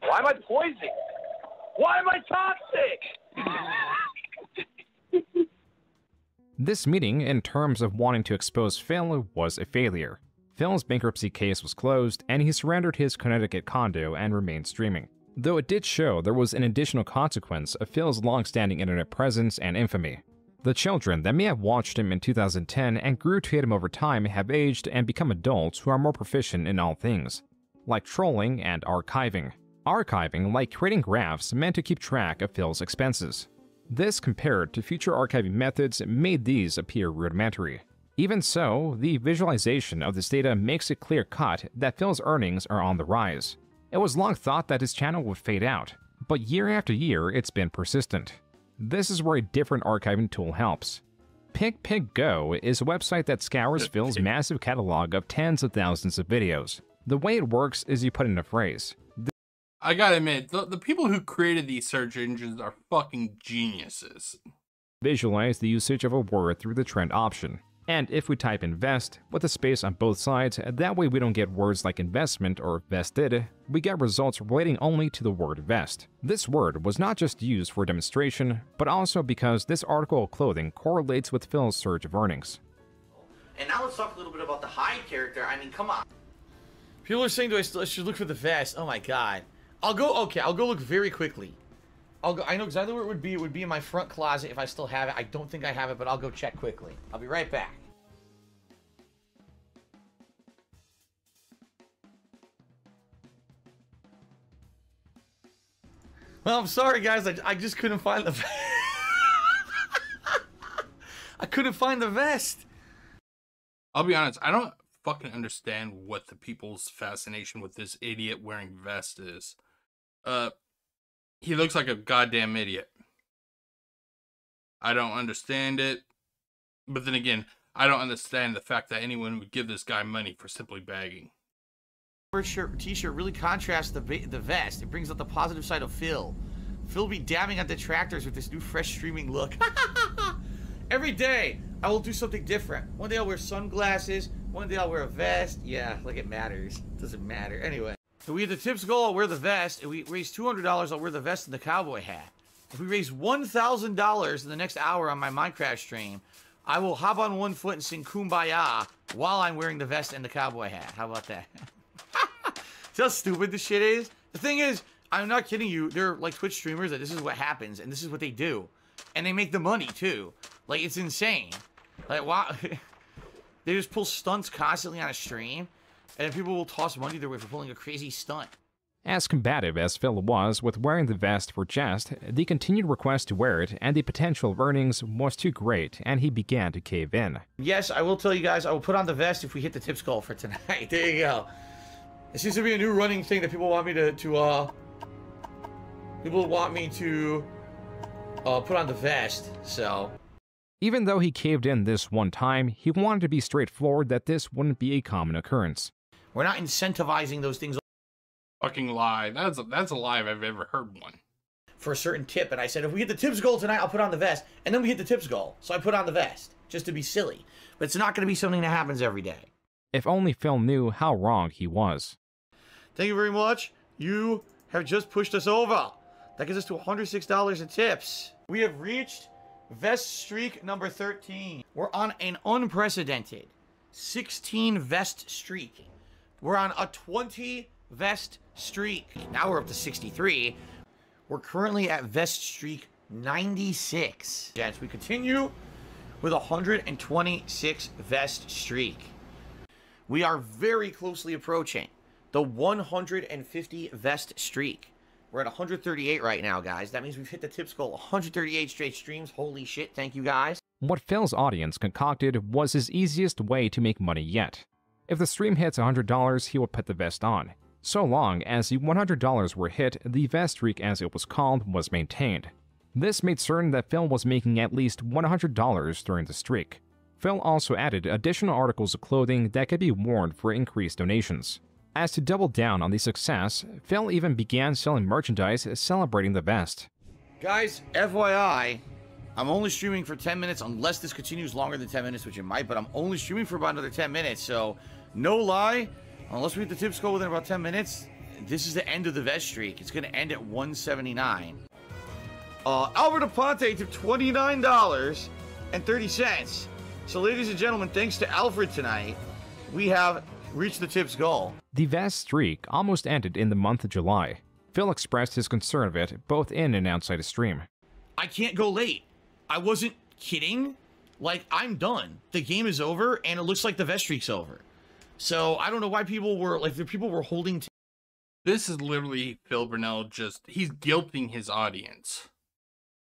Why am I poisoned? Why am I toxic? This meeting, in terms of wanting to expose Phil, was a failure. Phil's bankruptcy case was closed, and he surrendered his Connecticut condo and remained streaming. though it did show there was an additional consequence of Phil's long-standing internet presence and infamy. The children that may have watched him in two thousand ten and grew to hate him over time have aged and become adults who are more proficient in all things, like trolling and archiving. Archiving, like creating graphs meant to keep track of Phil's expenses. This, compared to future archiving methods, made these appear rudimentary. Even so, the visualization of this data makes it clear-cut that Phil's earnings are on the rise. It was long thought that his channel would fade out, but year after year it's been persistent. This is where a different archiving tool helps. PicPicGo is a website that scours Phil's massive catalog of tens of thousands of videos. The way it works is you put in a phrase. I gotta admit, the, the people who created these search engines are fucking geniuses. Visualize the usage of a word through the trend option. And if we type invest, with a space on both sides, that way we don't get words like investment or vested, we get results relating only to the word vest. This word was not just used for demonstration, but also because this article of clothing correlates with Phil's surge of earnings. And now let's talk a little bit about the Hyde character, I mean, come on. People are saying, do I still, should look for the vest? Oh my god. I'll go, okay, I'll go look very quickly. I'll go, I know exactly where it would be. It would be in my front closet if I still have it. I don't think I have it, but I'll go check quickly. I'll be right back. Well, I'm sorry, guys. I, I just couldn't find the vest. I couldn't find the vest. I'll be honest. I don't fucking understand what the people's fascination with this idiot wearing vest is. Uh... He looks like a goddamn idiot. I don't understand it. But then again, I don't understand the fact that anyone would give this guy money for simply bagging. Shirt, T-shirt really contrasts the the vest. It brings out the positive side of Phil. Phil be dabbing at detractors with this new fresh streaming look. Every day, I will do something different. One day I'll wear sunglasses. One day I'll wear a vest. Yeah, like it matters. It doesn't matter. Anyway. So we have the tips goal, I'll wear the vest. If we raise two hundred dollars, I'll wear the vest and the cowboy hat. If we raise one thousand dollars in the next hour on my Minecraft stream, I will hop on one foot and sing Kumbaya while I'm wearing the vest and the cowboy hat. How about that? See how stupid this shit is? The thing is, I'm not kidding you, they're like Twitch streamers that this is what happens and this is what they do. And they make the money too. Like, it's insane. Like, wow. They just pull stunts constantly on a stream. And people will toss money their way for pulling a crazy stunt. As combative as Phil was with wearing the vest for jest, the continued request to wear it and the potential of earnings was too great, and he began to cave in. Yes, I will tell you guys, I will put on the vest if we hit the tips goal for tonight. There you go. It seems to be a new running thing that people want me to, to uh... People want me to uh, put on the vest, so... Even though he caved in this one time, he wanted to be straightforward that this wouldn't be a common occurrence. We're not incentivizing those things. Fucking lie. That's a, that's a lie if I've ever heard one. For a certain tip, and I said, if we hit the tips goal tonight, I'll put on the vest. And then we hit the tips goal, so I put on the vest, just to be silly. But it's not going to be something that happens every day. If only Phil knew how wrong he was. Thank you very much. You have just pushed us over. That gets us to one hundred six dollars in tips. We have reached vest streak number thirteen. We're on an unprecedented sixteen vest streak. We're on a twenty vest streak. Now we're up to sixty-three. We're currently at vest streak ninety-six. Gents, we continue with one hundred twenty-six vest streak. We are very closely approaching the one hundred fifty vest streak. We're at one hundred thirty-eight right now, guys. That means we've hit the tips goal one hundred thirty-eight straight streams. Holy shit, thank you guys. What Phil's audience concocted was his easiest way to make money yet. If the stream hits one hundred dollars, he will put the vest on. So long as the one hundred dollars were hit, the vest streak, as it was called, was maintained. This made certain that Phil was making at least one hundred dollars during the streak. Phil also added additional articles of clothing that could be worn for increased donations. As to double down on the success, Phil even began selling merchandise celebrating the vest. Guys, F Y I, I'm only streaming for ten minutes unless this continues longer than ten minutes, which it might, but I'm only streaming for about another ten minutes, so... No lie, unless we hit the tips goal within about ten minutes, this is the end of the vest streak. It's going to end at one seventy-nine. Uh, Albert Aponte tipped twenty-nine dollars and thirty cents. So ladies and gentlemen, thanks to Alfred tonight, we have reached the tips goal. The vest streak almost ended in the month of July. Phil expressed his concern of it, both in and outside his stream. I can't go late. I wasn't kidding. Like, I'm done. The game is over, and it looks like the vest streak's over. So I don't know why people were, like, the people were holding to. This is literally Phil Burnell just, he's guilting his audience.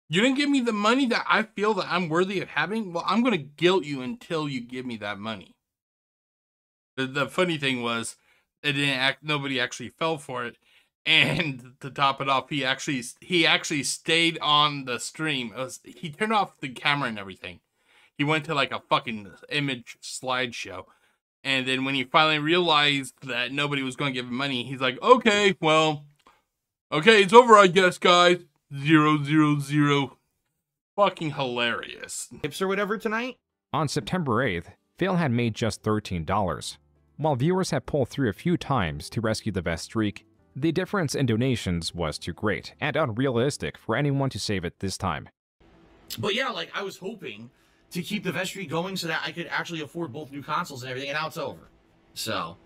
You didn't give me the money that I feel that I'm worthy of having? Well, I'm going to guilt you until you give me that money. The, the funny thing was, it didn't act, nobody actually fell for it. And to top it off, he actually he actually stayed on the stream. It was, he turned off the camera and everything. He went to like a fucking image slideshow. And then when he finally realized that nobody was going to give him money, he's like, okay, well, okay, it's over, I guess, guys. Zero, zero, zero. Fucking hilarious. Tips or whatever tonight? On September eighth, Phil had made just thirteen dollars. While viewers had pulled through a few times to rescue the best streak, the difference in donations was too great and unrealistic for anyone to save it this time. But yeah, like, I was hoping to keep the vestry going so that I could actually afford both new consoles and everything, and now it's over. So.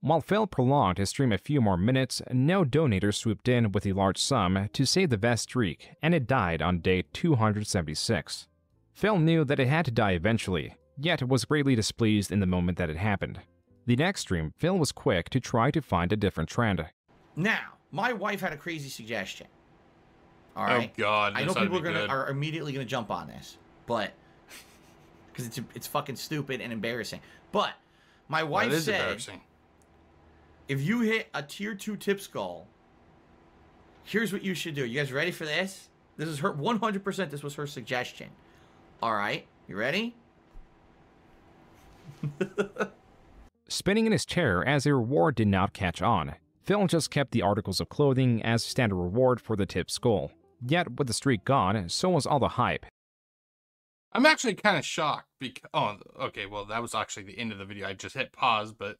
While Phil prolonged his stream a few more minutes, no donator swooped in with a large sum to save the vest streak, and it died on day two hundred seventy-six. Phil knew that it had to die eventually, yet was greatly displeased in the moment that it happened. The next stream, Phil was quick to try to find a different trend. Now, my wife had a crazy suggestion. All right. Oh God, I know people are gonna, are immediately going to jump on this, but because it's it's fucking stupid and embarrassing. But my wife said, if you hit a tier two tips goal, here's what you should do. You guys ready for this? This is her one hundred percent. This was her suggestion. All right, you ready? Spinning in his chair as a reward did not catch on, Phil just kept the articles of clothing as standard reward for the tip's goal. Yet, with the streak gone, so was all the hype. I'm actually kind of shocked because... Oh, okay, well, that was actually the end of the video. I just hit pause, but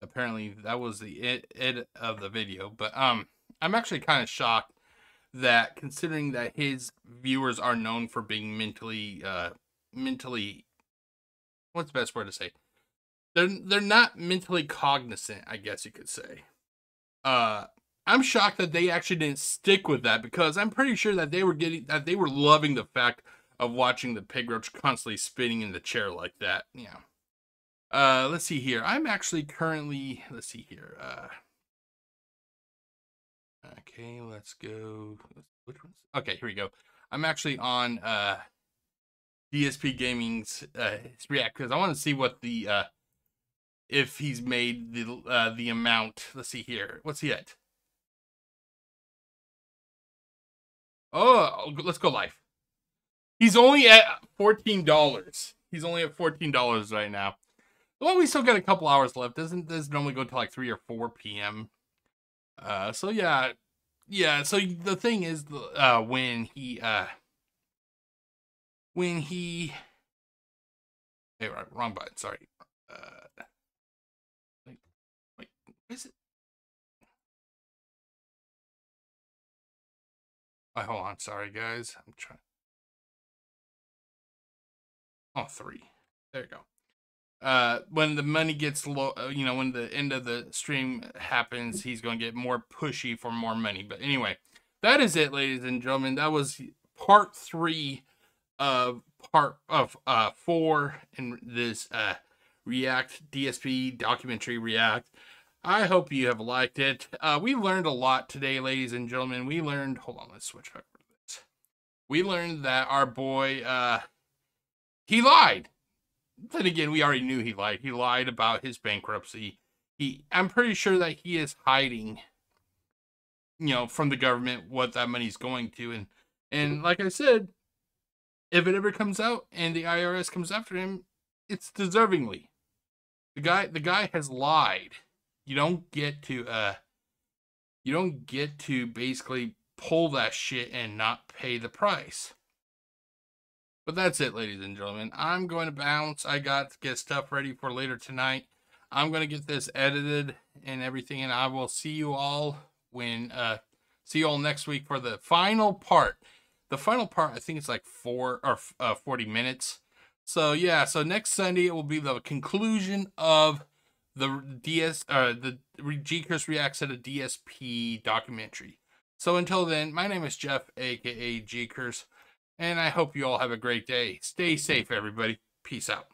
apparently that was the it, it of the video. But um, I'm actually kind of shocked that, considering that his viewers are known for being mentally... Uh, mentally... What's the best word to say? They're, they're not mentally cognizant, I guess you could say. Uh, I'm shocked that they actually didn't stick with that, because I'm pretty sure that they were getting, that they were loving the fact of watching the pig roach constantly spinning in the chair like that. Yeah. Uh, let's see here. I'm actually currently, let's see here. Uh, okay, let's go. Which ones? Okay, here we go. I'm actually on uh, D S P Gaming's uh, React, because I want to see what the... Uh, if he's made the uh, the amount. Let's see here. What's he at? Oh, let's go live. He's only at fourteen dollars. He's only at fourteen dollars right now. Well, we still got a couple hours left. Doesn't this normally go till like three or four P M? Uh, so yeah, yeah. So the thing is, uh, when he uh, when he, hey, wrong button. Sorry. Uh, Is it? Oh, hold on. Sorry, guys. I'm trying. Oh, three. There you go. Uh, when the money gets low, you know, when the end of the stream happens, he's going to get more pushy for more money. But anyway, that is it, ladies and gentlemen. That was part three of part of uh, four in this uh, React D S P documentary React. I hope you have liked it. Uh, we learned a lot today, ladies and gentlemen. We learned, hold on, let's switch over to this. We learned that our boy, uh, he lied. Then again, we already knew he lied. He lied about his bankruptcy. He, I'm pretty sure that he is hiding, you know, from the government what that money's going to. And, and like I said, if it ever comes out and the I R S comes after him, it's deservingly. The guy, the guy has lied. You don't get to, uh, you don't get to basically pull that shit and not pay the price. But that's it, ladies and gentlemen. I'm going to bounce. I got to get stuff ready for later tonight. I'm going to get this edited and everything, and I will see you all when, uh, see you all next week for the final part. The final part, I think it's like four or uh, forty minutes. So yeah, so next Sunday it will be the conclusion of the DS uh, the GCurse reacts at a D S P documentary. So until then, my name is Jeff, aka GCurse, and I hope you all have a great day. Stay safe, everybody. Peace out.